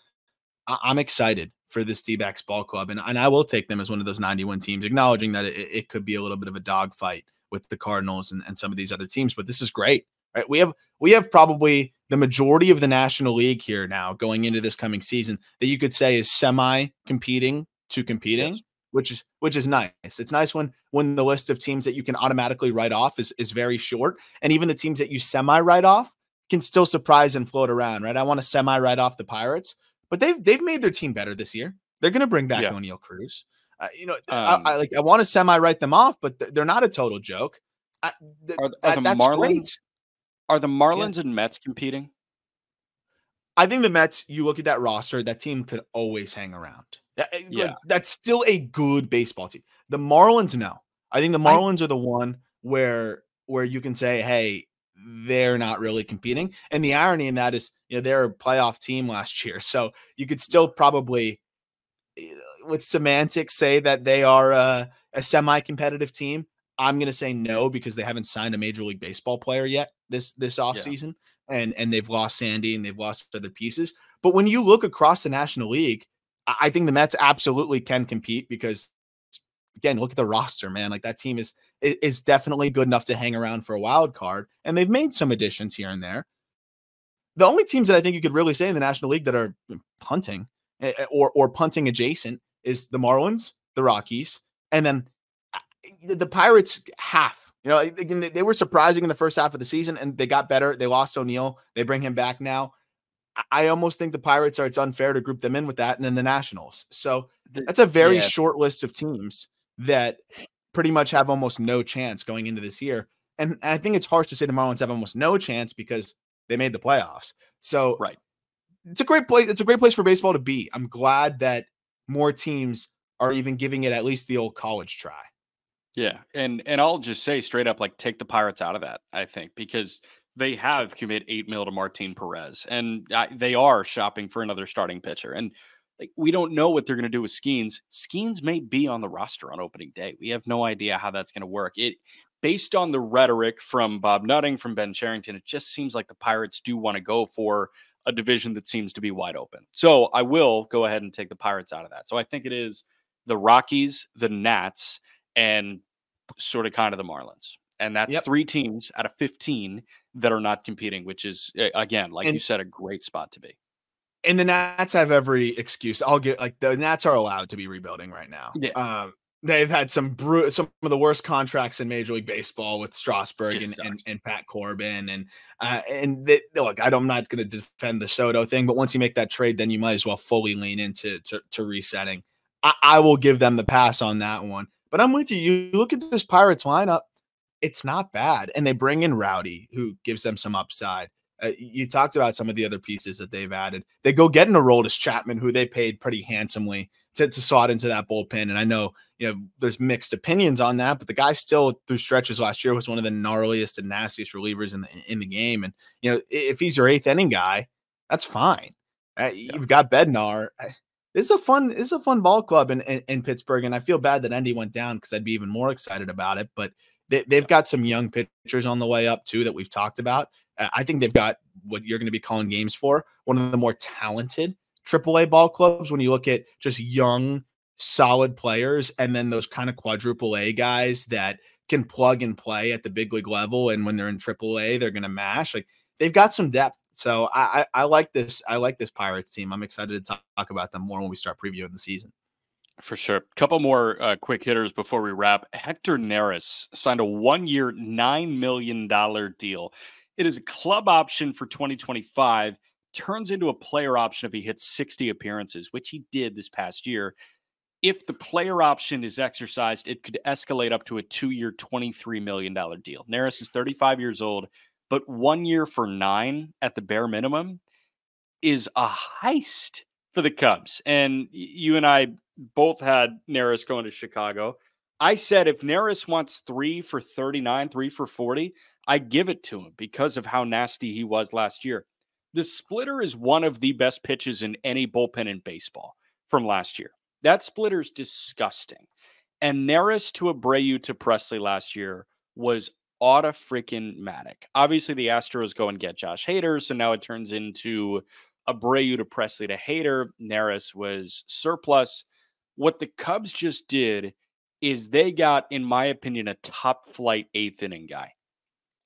I I'm excited for this D-backs ball club, and, and I will take them as one of those ninety-one teams, acknowledging that it, it could be a little bit of a dogfight with the Cardinals and, and some of these other teams, but this is great. Right? We have we have probably the majority of the National League here now going into this coming season that you could say is semi-competing to competing. Yes. Which is which is nice. It's nice when when the list of teams that you can automatically write off is is very short, and even the teams that you semi write off can still surprise and float around, right? I want to semi write off the Pirates, but they've they've made their team better this year. They're going to bring back yeah. O'Neill Cruz. Uh, you know, um, I, I like I want to semi write them off, but they're, they're not a total joke. I, th are, are the that's Marlins? Great. Are the Marlins yeah. and Mets competing? I think the Mets. You look at that roster; that team could always hang around. That, yeah. That's still a good baseball team. The Marlins, no. I think the Marlins I, are the one where where you can say, hey, they're not really competing. And the irony in that is, you know, they're a playoff team last year. So you could still probably, with semantics, say that they are a, a semi-competitive team. I'm going to say no because they haven't signed a Major League Baseball player yet this this offseason. Yeah. And, and they've lost Sandy and they've lost other pieces. But when you look across the National League, I think the Mets absolutely can compete because, again, look at the roster, man. Like that team is is definitely good enough to hang around for a wild card, and they've made some additions here and there. The only teams that I think you could really say in the National League that are punting or or punting adjacent is the Marlins, the Rockies, and then the Pirates half. You know, they were surprising in the first half of the season, and they got better. They lost O'Neill. They bring him back now. I almost think the Pirates are, it's unfair to group them in with that. And then the Nationals. So that's a very yeah. short list of teams that pretty much have almost no chance going into this year. And I think it's harsh to say the Marlins have almost no chance because they made the playoffs. So right. It's a great place. It's a great place for baseball to be. I'm glad that more teams are even giving it at least the old college try. Yeah. And, and I'll just say straight up, like, take the Pirates out of that, I think, because they have committed eight mil to Martin Perez, and I, they are shopping for another starting pitcher. And like, we don't know what they're going to do with Skeens. Skeens may be on the roster on opening day. We have no idea how that's going to work. It, based on the rhetoric from Bob Nutting, from Ben Cherington, it just seems like the Pirates do want to go for a division that seems to be wide open. So I will go ahead and take the Pirates out of that. So I think it is the Rockies, the Nats, and sort of kind of the Marlins. And that's yep. three teams out of fifteen that are not competing, which is, again, like and, you said, a great spot to be. And the Nats have every excuse. I'll get like the Nats are allowed to be rebuilding right now. Yeah. Um, they've had some bru some of the worst contracts in Major League Baseball with Strasburg and, and and Pat Corbin. And uh, and they, look, I don't, I'm not going to defend the Soto thing, but once you make that trade, then you might as well fully lean into to, to resetting. I, I will give them the pass on that one. But I'm with you. You look at this Pirates lineup. It's not bad. And they bring in Rowdy, who gives them some upside. Uh, you talked about some of the other pieces that they've added. They go get an Aroldis Chapman, who they paid pretty handsomely to, to slot into that bullpen. And I know, you know, there's mixed opinions on that, but the guy still through stretches last year was one of the gnarliest and nastiest relievers in the, in the game. And, you know, if he's your eighth inning guy, that's fine. Uh, yeah. You've got Bednar. This is a fun, this is a fun ball club in, in, in Pittsburgh. And I feel bad that Endy went down because I'd be even more excited about it. But They, they've got some young pitchers on the way up, too, that we've talked about. Uh, I think they've got what you're going to be calling games for, one of the more talented triple A ball clubs when you look at just young, solid players and then those kind of quadruple A guys that can plug and play at the big league level. And when they're in triple A, they're going to mash. Like, they've got some depth. So I, I, I like this. I like this Pirates team. I'm excited to talk, talk about them more when we start previewing the season. For sure. Couple more uh, quick hitters before we wrap. Hector Neris signed a one-year, nine million dollar deal. It is a club option for twenty twenty-five. Turns into a player option if he hits sixty appearances, which he did this past year. If the player option is exercised, it could escalate up to a two-year, twenty-three million dollar deal. Neris is thirty-five years old, but one year for nine at the bare minimum is a heist for the Cubs. And you and I both had Neris going to Chicago. I said, if Neris wants three for thirty-nine, three for forty, I give it to him because of how nasty he was last year. The splitter is one of the best pitches in any bullpen in baseball from last year. That splitter is disgusting. And Neris to Abreu to Presley last year was auto-freaking-matic. Obviously, the Astros go and get Josh Hader, so now it turns into Abreu to Presley to Hader. Neris was surplus. What the Cubs just did is they got, in my opinion, a top-flight eighth-inning guy.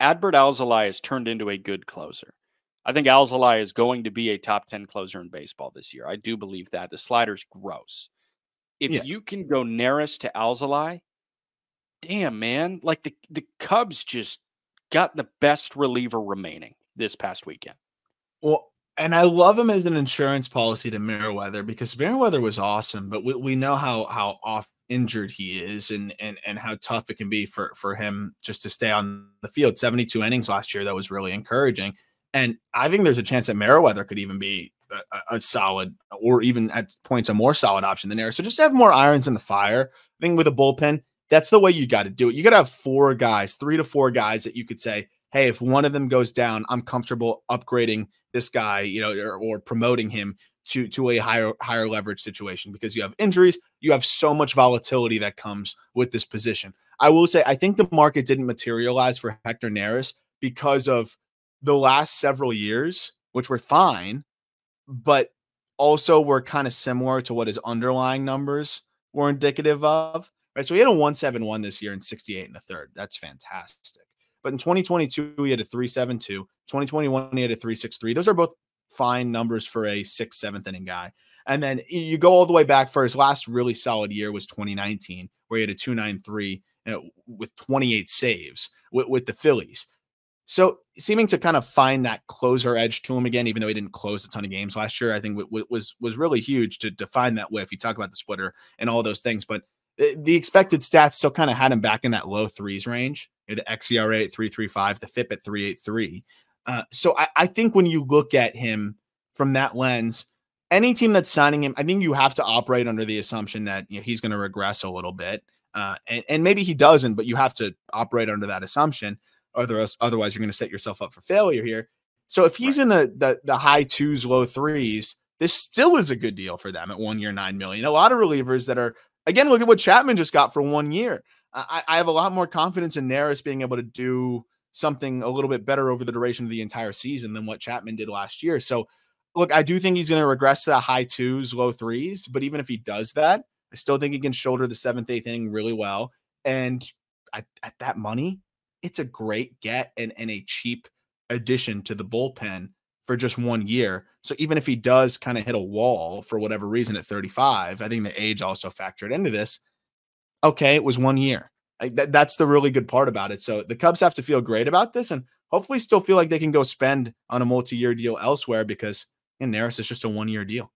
Adbert Alzolay has turned into a good closer. I think Alzolay is going to be a top ten closer in baseball this year. I do believe that. The slider's gross. If yeah. you can go Neris to Alzolay, damn, man. Like, the, the Cubs just got the best reliever remaining this past weekend. Well, and I love him as an insurance policy to Merriweather, because Merriweather was awesome, but we, we know how how off injured he is and and and how tough it can be for for him just to stay on the field. seventy-two innings last year, that was really encouraging. And I think there's a chance that Merriweather could even be a, a solid, or even at points a more solid option than Neris. So just have more irons in the fire. I think with a bullpen, that's the way you got to do it. You got to have four guys, three to four guys that you could say, hey, if one of them goes down, I'm comfortable upgrading this guy, you know, or, or promoting him to to a higher higher leverage situation, because you have injuries, you have so much volatility that comes with this position. I will say, I think the market didn't materialize for Hector Neris because of the last several years, which were fine, but also were kind of similar to what his underlying numbers were indicative of. Right, so he had a one seventy-one this year and sixty-eight and a third. That's fantastic. But in twenty twenty-two, he had a three seventy-two. twenty twenty-one, he had a three sixty-three. Those are both fine numbers for a sixth, seventh inning guy. And then you go all the way back for his last really solid year was twenty nineteen, where he had a two ninety-three you know, with twenty-eight saves with, with the Phillies. So seeming to kind of find that closer edge to him again, even though he didn't close a ton of games last year, I think was was really huge to define that whiff. You talk about the splitter and all those things, but the, the expected stats still kind of had him back in that low threes range. You know, the X E R A at three thirty-five, the F I P at three eighty-three. Uh, so I, I think when you look at him from that lens, any team that's signing him, I think you have to operate under the assumption that you know, he's going to regress a little bit. Uh, and, and maybe he doesn't, but you have to operate under that assumption. Otherwise, otherwise, you're going to set yourself up for failure here. So if he's right in the, the the high twos, low threes, this still is a good deal for them at one year, nine million. A lot of relievers that are, again, look at what Chapman just got for one year. I, I have a lot more confidence in Neris being able to do something a little bit better over the duration of the entire season than what Chapman did last year. So look, I do think he's going to regress to the high twos, low threes. But even if he does that, I still think he can shoulder the seventh, eighth inning really well. And at, at that money, it's a great get and, and a cheap addition to the bullpen for just one year. So even if he does kind of hit a wall for whatever reason at thirty-five, I think the age also factored into this. Okay, it was one year. Like that, that's the really good part about it. So the Cubs have to feel great about this and hopefully still feel like they can go spend on a multi-year deal elsewhere because in Neris is just a one-year deal.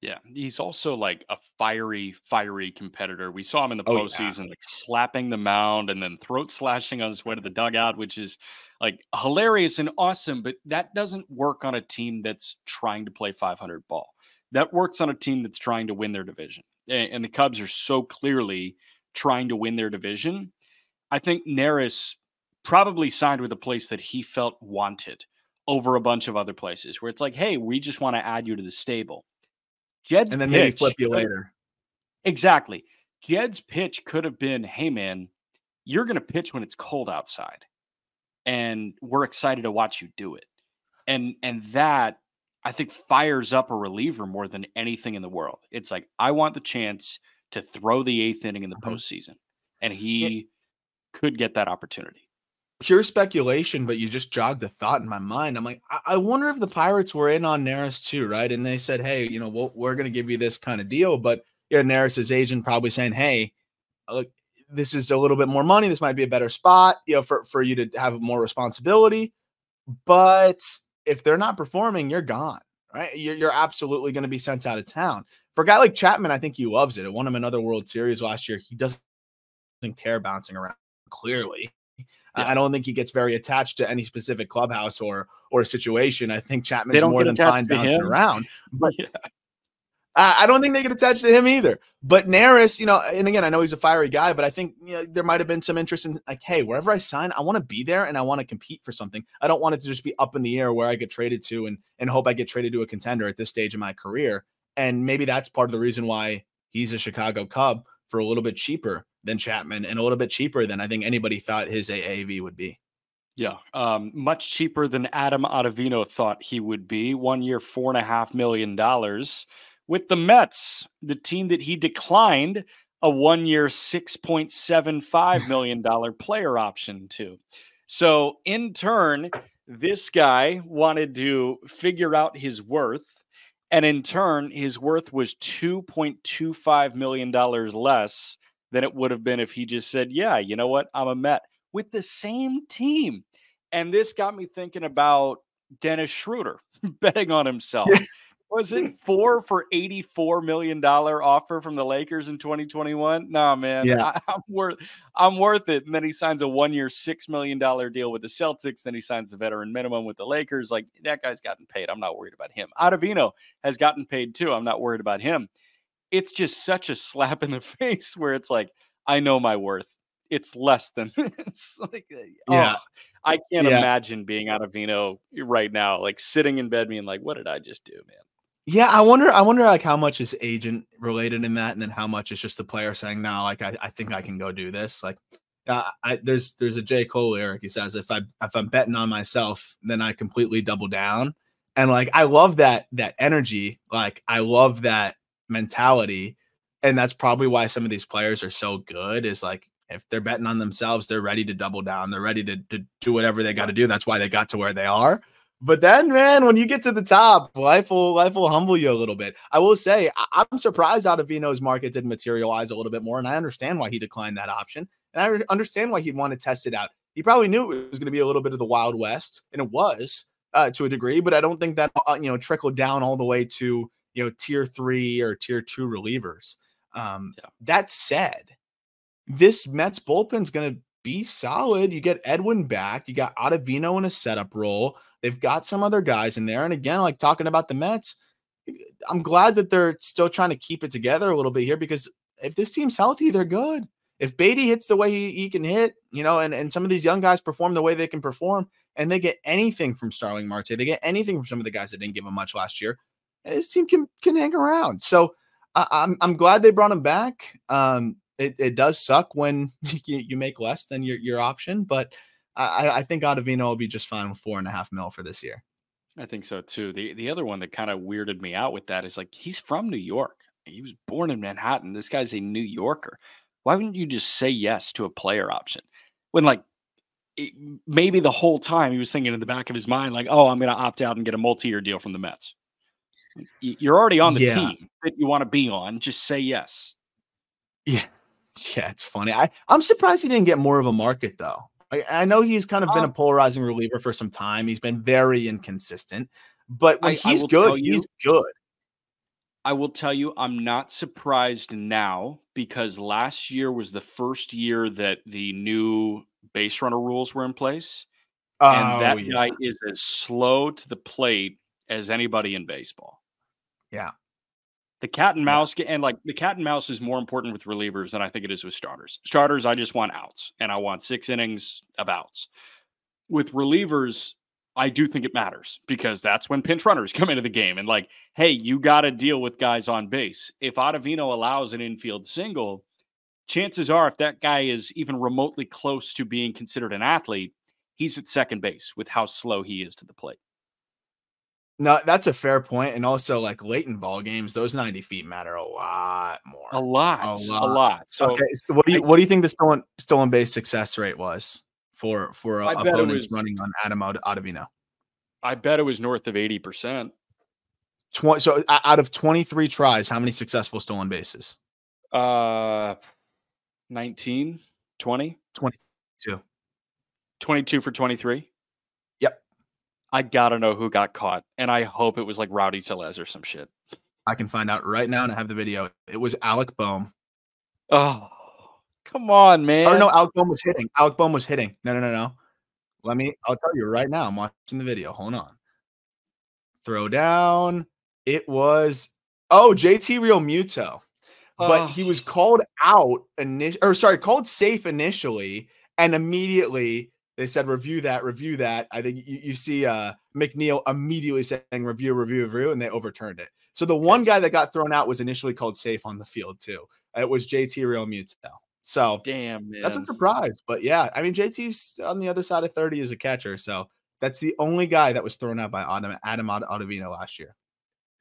Yeah, he's also like a fiery, fiery competitor. We saw him in the oh, postseason, yeah. like slapping the mound and then throat slashing on his way to the dugout, which is like hilarious and awesome. But that doesn't work on a team that's trying to play five hundred ball. That works on a team that's trying to win their division. And the Cubs are so clearly trying to win their division. I think Neris probably signed with a place that he felt wanted over a bunch of other places where it's like, hey, we just want to add you to the stable. Jed's and then pitch, maybe flip you later. Exactly. Jed's pitch could have been, hey, man, you're going to pitch when it's cold outside. And we're excited to watch you do it. And, and that, I think, fires up a reliever more than anything in the world. It's like, I want the chance to throw the eighth inning in the mm-hmm. postseason. And he it, could get that opportunity. Pure speculation, but you just jogged a thought in my mind. I'm like, I, I wonder if the Pirates were in on Neris too, right? And they said, hey, you know, we'll, we're going to give you this kind of deal. But you know, Neris's agent probably saying, hey, look, this is a little bit more money. This might be a better spot, you know, for, for you to have more responsibility. But if they're not performing, you're gone, right? You're, you're absolutely going to be sent out of town. For a guy like Chapman, I think he loves it. It won him another World Series last year. He doesn't care bouncing around, clearly. Yeah. I don't think he gets very attached to any specific clubhouse or or situation. I think Chapman's more than fine bouncing him. around. But yeah. I, I don't think they get attached to him either. But Neris, you know, and again, I know he's a fiery guy, but I think you know, there might have been some interest in like, hey, wherever I sign, I want to be there and I want to compete for something. I don't want it to just be up in the air where I get traded to and, and hope I get traded to a contender at this stage of my career. And maybe that's part of the reason why he's a Chicago Cub for a little bit cheaper than Chapman and a little bit cheaper than I think anybody thought his A A V would be. Yeah. Um, much cheaper than Adam Ottavino thought he would be. One year, four and a half million dollars with the Mets, the team that he declined a one year, six point seven five million dollars player option to. So in turn, this guy wanted to figure out his worth. And in turn, his worth was two point two five million dollars less than it would have been if he just said, yeah, you know what? I'm a Met with the same team. And this got me thinking about Dennis Schroeder betting on himself. Was it four for eighty-four million dollars offer from the Lakers in twenty twenty-one? Nah, man, yeah. I, I'm worth, I'm worth it. And then he signs a one-year, six million dollars deal with the Celtics. Then he signs the veteran minimum with the Lakers. Like, that guy's gotten paid. I'm not worried about him. Ottavino has gotten paid too. I'm not worried about him. It's just such a slap in the face where it's like, I know my worth. It's less than it's like, yeah. Oh, I can't yeah. imagine being Ottavino right now, like sitting in bed being like, what did I just do, man? Yeah, I wonder, I wonder like how much is agent related in that, and then how much is just the player saying, no, like I, I think I can go do this. Like, uh, I, there's there's a J. Cole lyric. He says, if I if I'm betting on myself, then I completely double down. And like, I love that that energy. Like, I love that mentality, and that's probably why some of these players are so good. Is like, if they're betting on themselves, they're ready to double down. They're ready to to do whatever they got to do. That's why they got to where they are. But then, man, when you get to the top, life will life will humble you a little bit. I will say I, I'm surprised Ottavino's market didn't materialize a little bit more, and I understand why he declined that option, and I understand why he'd want to test it out. He probably knew it was going to be a little bit of the Wild West, and it was uh, to a degree, but I don't think that uh, you know trickled down all the way to you know tier three or tier two relievers. Um, yeah. That said, this Mets bullpen's going to be solid. You get Edwin back, you got Ottavino in a setup role. They've got some other guys in there. And again, like talking about the Mets, I'm glad that they're still trying to keep it together a little bit here, because if this team's healthy, they're good. If Beatty hits the way he, he can hit, you know, and, and some of these young guys perform the way they can perform, and they get anything from Starling Marte, they get anything from some of the guys that didn't give him much last year, this team can can hang around. So I, I'm, I'm glad they brought him back. Um, it, it does suck when you, you make less than your, your option, but I, I think Ottavino will be just fine with four and a half mil for this year. I think so too. The the other one that kind of weirded me out with that is like, he's from New York. He was born in Manhattan. This guy's a New Yorker. Why wouldn't you just say yes to a player option when like it, maybe the whole time he was thinking in the back of his mind, like, oh, I'm going to opt out and get a multi-year deal from the Mets. You're already on the yeah. team that you want to be on. Just say yes. Yeah. Yeah. It's funny. I, I'm surprised he didn't get more of a market though. I know he's kind of been a polarizing reliever for some time. He's been very inconsistent, but when I, he's I good, you, he's good. I will tell you, I'm not surprised now, because last year was the first year that the new base runner rules were in place. Oh, and that yeah. guy is as slow to the plate as anybody in baseball. Yeah. The cat and mouse, and like the cat and mouse is more important with relievers than I think it is with starters. Starters, I just want outs, and I want six innings of outs. With relievers, I do think it matters, because that's when pinch runners come into the game. And like, hey, you got to deal with guys on base. If Ottavino allows an infield single, chances are if that guy is even remotely close to being considered an athlete, he's at second base with how slow he is to the plate. No, that's a fair point. And also, like, late in ball games, those ninety feet matter a lot more. A lot. A lot. A lot. So, okay, so what do you what do you think the stolen stolen base success rate was for for uh, opponents was, running on Adam Ottavino? I bet it was north of eighty percent. twenty, so out of twenty-three tries, how many successful stolen bases? Uh nineteen, twenty, twenty-two. twenty-two for twenty-three. I gotta know who got caught, and I hope it was like Rowdy Tellez or some shit. I can find out right now, and I have the video. It was Alec Boehm. Oh, come on, man! Oh no, Alec Boehm was hitting. Alec Boehm was hitting. No, no, no, no. Let me. I'll tell you right now. I'm watching the video. Hold on. Throw down. It was oh J T Realmuto, oh. But he was called out initially, or sorry, called safe initially, and immediately. They said, review that, review that. I think you, you see uh, McNeil immediately saying, review, review, review, and they overturned it. So the one guy that got thrown out was initially called safe on the field, too. It was J T Realmuto. So damn, man. That's a surprise. But, yeah, I mean, J T's on the other side of thirty as a catcher. So that's the only guy that was thrown out by Adam, Adam Ottavino last year.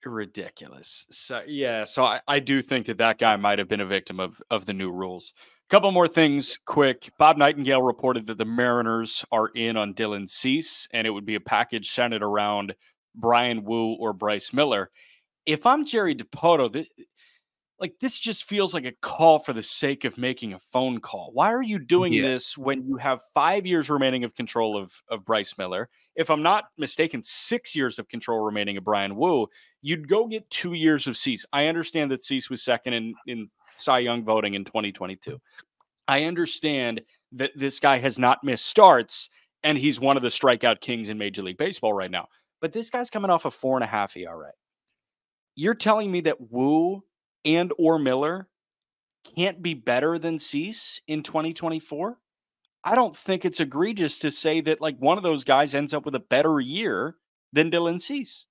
Ridiculous. So, yeah, so I, I do think that that guy might have been a victim of, of the new rules. Couple more things quick. Bob Nightingale reported that the Mariners are in on Dylan Cease, and it would be a package centered around Brian Wu or Bryce Miller. If I'm Jerry DiPoto, this, like this just feels like a call for the sake of making a phone call. Why are you doing yeah. this when you have five years remaining of control of, of Bryce Miller? If I'm not mistaken, six years of control remaining of Brian Wu. You'd go get two years of Cease. I understand that Cease was second in, in Cy Young voting in twenty twenty-two. I understand that this guy has not missed starts, and he's one of the strikeout kings in Major League Baseball right now. But this guy's coming off a four and a half E R A. You're telling me that Wu and or Miller can't be better than Cease in twenty twenty-four? I don't think it's egregious to say that like one of those guys ends up with a better year than Dylan Cease.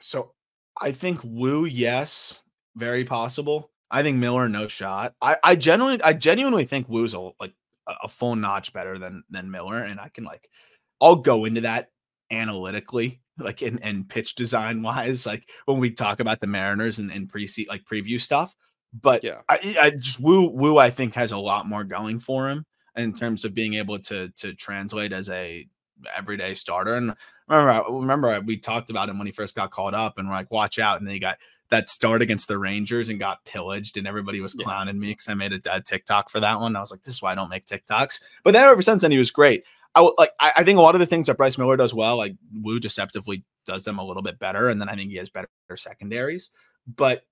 So I think Wu, yes, very possible. I think Miller, no shot. I, I genuinely, I genuinely think Wu's a, like a full notch better than than Miller, and I can like, I'll go into that analytically, like in and pitch design wise, like when we talk about the Mariners and and pre like preview stuff. But yeah, I, I just Wu Wu I think has a lot more going for him in terms of being able to to translate as a everyday starter. And remember, remember we talked about him when he first got called up, and we're like, watch out. And then he got that start against the Rangers and got pillaged, and everybody was clowning yeah. me because I made a, a TikTok for that one. I was like, this is why I don't make TikToks. But then ever since then, he was great. I like I, I think a lot of the things that Bryce Miller does well, like Wu deceptively does them a little bit better, and then I think he has better secondaries. But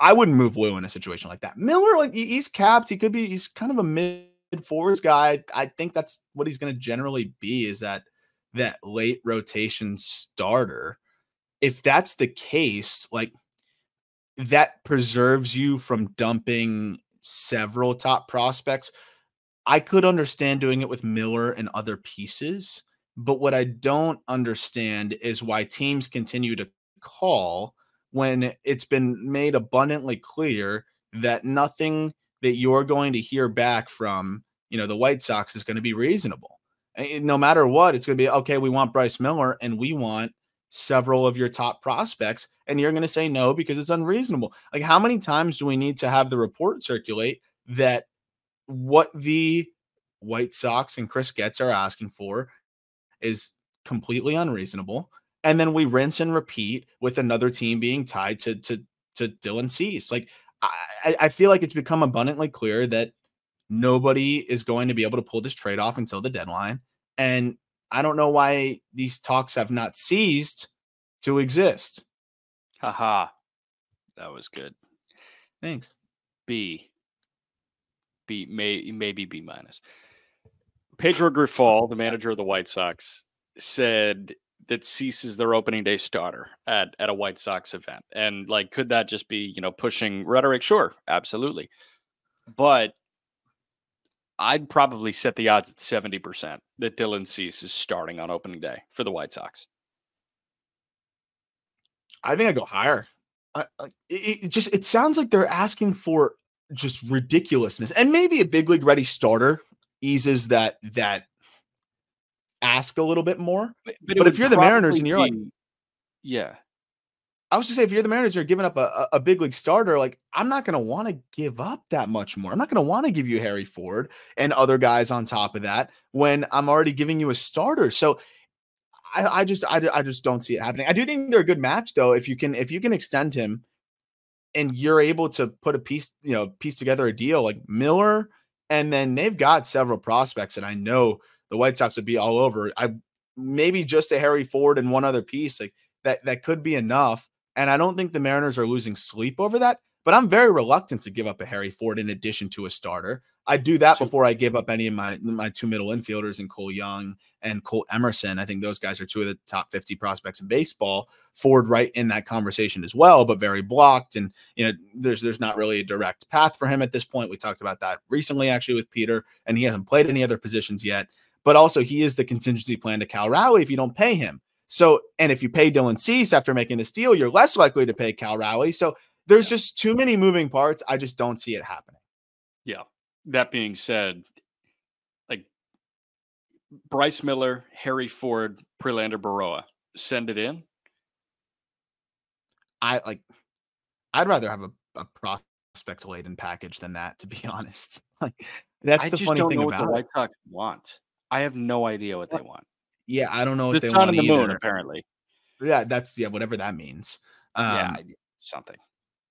I wouldn't move Wu in a situation like that. Miller, like he's capped. He could be. He's kind of a mid forwards guy. I think that's what he's going to generally be, is that that late rotation starter. If that's the case, like that preserves you from dumping several top prospects. I could understand doing it with Miller and other pieces, but what I don't understand is why teams continue to call when it's been made abundantly clear that nothing that you're going to hear back from, you know, the White Sox is going to be reasonable. And no matter what, it's going to be, okay, we want Bryce Miller and we want several of your top prospects, and you're going to say no because it's unreasonable. Like, how many times do we need to have the report circulate that what the White Sox and Chris Getz are asking for is completely unreasonable? And then we rinse and repeat with another team being tied to, to, to Dylan Cease. Like, I, I feel like it's become abundantly clear that nobody is going to be able to pull this trade off until the deadline. And I don't know why these talks have not ceased to exist. Haha. That was good. Thanks. B. B, may, maybe B minus. Pedro Grifol, the manager of the White Sox, said that Cease is their opening day starter at, at a White Sox event. And like, could that just be, you know, pushing rhetoric? Sure, absolutely. But I'd probably set the odds at seventy percent that Dylan Cease is starting on opening day for the White Sox. I think I go higher. I, I, it just, it sounds like they're asking for just ridiculousness, and maybe a big league ready starter eases that, that ask a little bit more. But, but, but if you're the Mariners and you're like, be, yeah, I was just saying, if you're the Mariners, you're giving up a, a big league starter. Like, I'm not going to want to give up that much more. I'm not going to want to give you Harry Ford and other guys on top of that when I'm already giving you a starter. So I, I just, I, I just don't see it happening. I do think they're a good match though. If you can, if you can extend him and you're able to put a piece, you know, piece together a deal like Miller, and then they've got several prospects that I know the White Sox would be all over. I maybe just a Harry Ford and one other piece like that, that could be enough. And I don't think the Mariners are losing sleep over that, but I'm very reluctant to give up a Harry Ford in addition to a starter. I do that before I give up any of my, my two middle infielders and Cole Young and Cole Emerson. I think those guys are two of the top fifty prospects in baseball. Ford right in that conversation as well, but very blocked. And, you know, there's, there's not really a direct path for him at this point. We talked about that recently actually with Peter, and he hasn't played any other positions yet, but also he is the contingency plan to Cal Raleigh if you don't pay him. So, and if you pay Dylan Cease after making this deal, you're less likely to pay Cal Raleigh. So there's just too many moving parts. I just don't see it happening. Yeah. That being said, like Bryce Miller, Harry Ford, Prelander Baroa, send it in. I like, I'd rather have a, a prospect laden package than that, to be honest. Like, that's I the funny thing about it. I just don't know what the White Sox want. I have no idea what they want. Yeah, I don't know what the they want the either. Moon, apparently. Yeah, that's yeah, whatever that means. Um, yeah, something.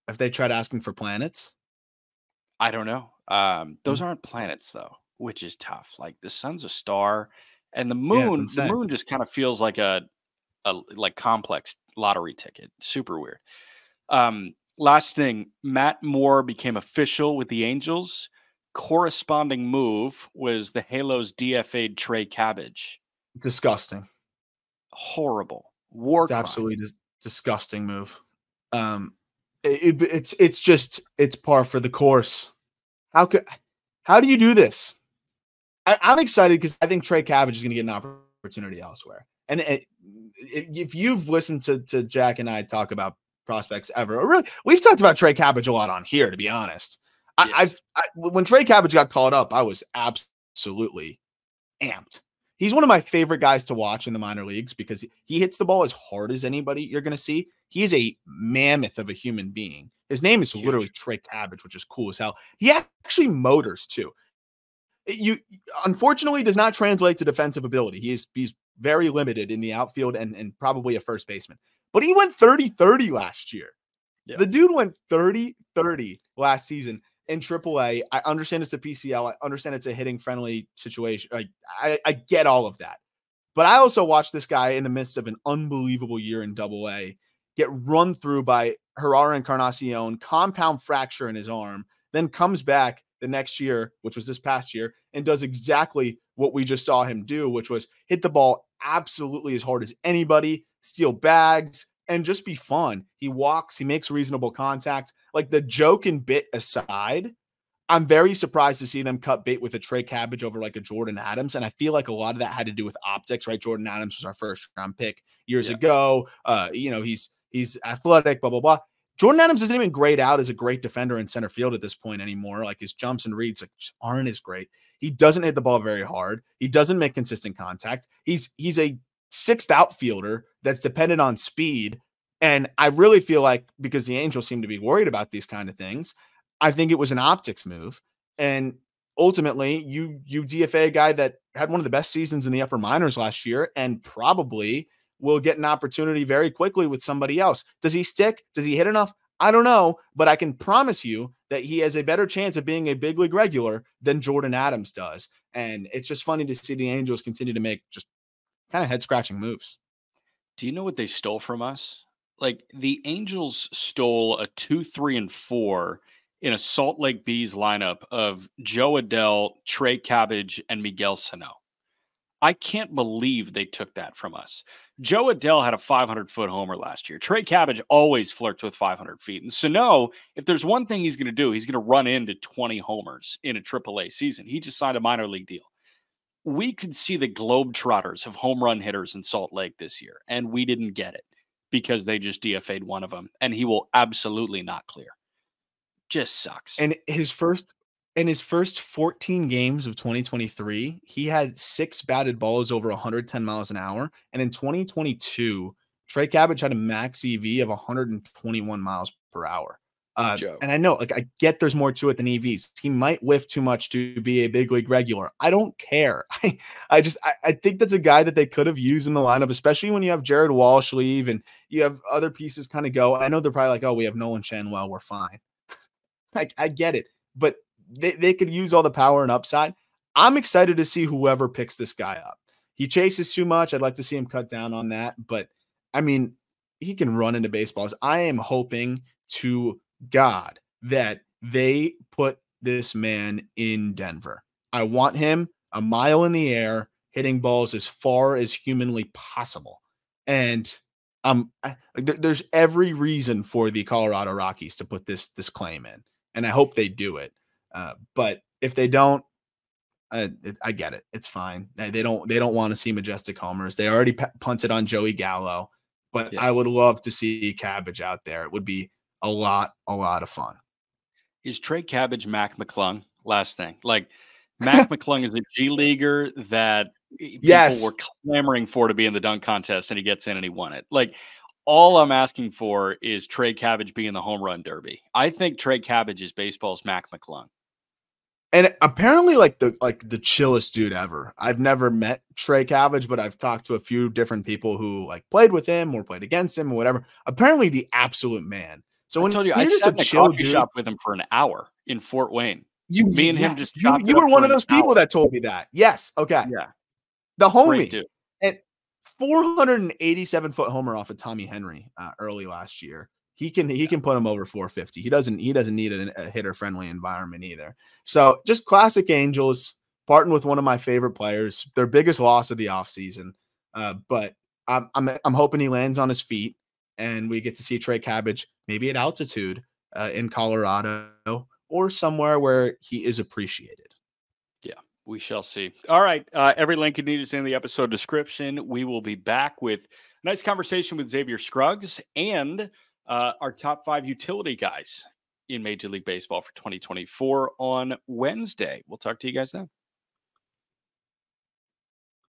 Have they tried asking for planets? I don't know. Um, those aren't planets though, which is tough. Like the sun's a star, and the moon, yeah, the moon just kind of feels like a, a like complex lottery ticket. Super weird. Um, last thing, Matt Moore became official with the Angels. Corresponding move was the Halos D F A'd Trey Cabbage. Disgusting, horrible, war. It's absolutely dis disgusting move. Um, it, it, it's it's just it's par for the course. How could, how do you do this? I, I'm excited because I think Trey Cabbage is going to get an opportunity elsewhere. And it, it, if you've listened to, to Jack and I talk about prospects ever, or really, we've talked about Trey Cabbage a lot on here, to be honest. Yes. I, I've I, when Trey Cabbage got called up, I was absolutely amped. He's one of my favorite guys to watch in the minor leagues because he hits the ball as hard as anybody you're going to see. He's a mammoth of a human being. His name is literally Trey Cabbage, which is cool as hell. He actually motors too. you unfortunately does not translate to defensive ability. He's he's very limited in the outfield and, and probably a first baseman. But he went thirty thirty last year. Yeah. The dude went thirty thirty last season in triple A. I understand it's a P C L. I understand it's a hitting-friendly situation. I, I, I get all of that. But I also watched this guy in the midst of an unbelievable year in double A get run through by Herrera Encarnacion, compound fracture in his arm, then comes back the next year, which was this past year, and does exactly what we just saw him do, which was hit the ball absolutely as hard as anybody, steal bags, and just be fun. He walks, he makes reasonable contacts. Like, the joke and bit aside, I'm very surprised to see them cut bait with a Trey Cabbage over like a Jordan Adams. And I feel like a lot of that had to do with optics, right? Jordan Adams was our first round pick years yeah. ago. Uh, you know, he's, he's athletic, blah, blah, blah. Jordan Adams isn't even grayed out as a great defender in center field at this point anymore. Like, his jumps and reads like just aren't as great. He doesn't hit the ball very hard. He doesn't make consistent contact. He's, he's a sixth outfielder that's dependent on speed. And I really feel like, because the Angels seem to be worried about these kind of things, I think it was an optics move. And ultimately, you you D F A a guy that had one of the best seasons in the upper minors last year and probably will get an opportunity very quickly with somebody else. Does he stick? Does he hit enough? I don't know, but I can promise you that he has a better chance of being a big league regular than Jordan Adams does. And it's just funny to see the Angels continue to make just kind of head-scratching moves. Do you know what they stole from us? Like, the Angels stole a two, three, and four in a Salt Lake Bees lineup of Joe Adell, Trey Cabbage, and Miguel Sano. I can't believe they took that from us. Joe Adell had a five hundred foot homer last year. Trey Cabbage always flirts with five hundred feet. And Sano, if there's one thing he's going to do, he's going to run into twenty homers in a triple A season. He just signed a minor league deal. We could see the Globetrotters of home run hitters in Salt Lake this year, and we didn't get it because they just D F A'd one of them, and he will absolutely not clear. Just sucks. And his first in his first fourteen games of twenty twenty-three, he had six batted balls over one hundred ten miles an hour. And in twenty twenty-two, Trey Cabbage had a max E V of one hundred twenty-one miles per hour. Uh, and I know, like, I get there's more to it than E Vs. He might whiff too much to be a big league regular. I don't care. I, I just, I, I think that's a guy that they could have used in the lineup, especially when you have Jared Walsh leave and you have other pieces kind of go. I know they're probably like, oh, we have Nolan Shanwell, we're fine. Like, I get it, but they, they could use all the power and upside. I'm excited to see whoever picks this guy up. He chases too much. I'd like to see him cut down on that, but I mean, he can run into baseballs. I am hoping to God that they put this man in Denver. I want him a mile in the air, hitting balls as far as humanly possible. And um, I, there, there's every reason for the Colorado Rockies to put this, this claim in, and I hope they do it. Uh, but if they don't, uh, it, I get it. It's fine. They don't, they don't want to see majestic homers. They already punted on Joey Gallo, but yeah. I would love to see Cabbage out there. It would be a lot, a lot of fun. Is Trey Cabbage Mac McClung? Last thing. Like, Mac McClung is a G leaguer that people yes. were clamoring for to be in the dunk contest, and he gets in and he won it. Like, all I'm asking for is Trey Cabbage being the home run derby. I think Trey Cabbage is baseball's Mac McClung. And apparently, like the like the chillest dude ever. I've never met Trey Cabbage, but I've talked to a few different people who like played with him or played against him or whatever. Apparently, the absolute man. So when I told you, I sat in a coffee dude. shop with him for an hour in Fort Wayne. You, me and yes. him just you, you were one of those people hour. that told me that. Yes. Okay. Yeah. The homie and four hundred eighty-seven foot homer off of Tommy Henry uh, early last year. He can he yeah. can put him over four fifty. He doesn't he doesn't need a, a hitter friendly environment either. So just classic Angels parting with one of my favorite players. Their biggest loss of the offseason. Uh, but I'm, I'm I'm hoping he lands on his feet and we get to see Trey Cabbage maybe at altitude uh, in Colorado or somewhere where he is appreciated. Yeah, we shall see. All right. Uh, every link you need is in the episode description. We will be back with a nice conversation with Xavier Scruggs and uh, our top five utility guys in Major League Baseball for twenty twenty-four on Wednesday. We'll talk to you guys then.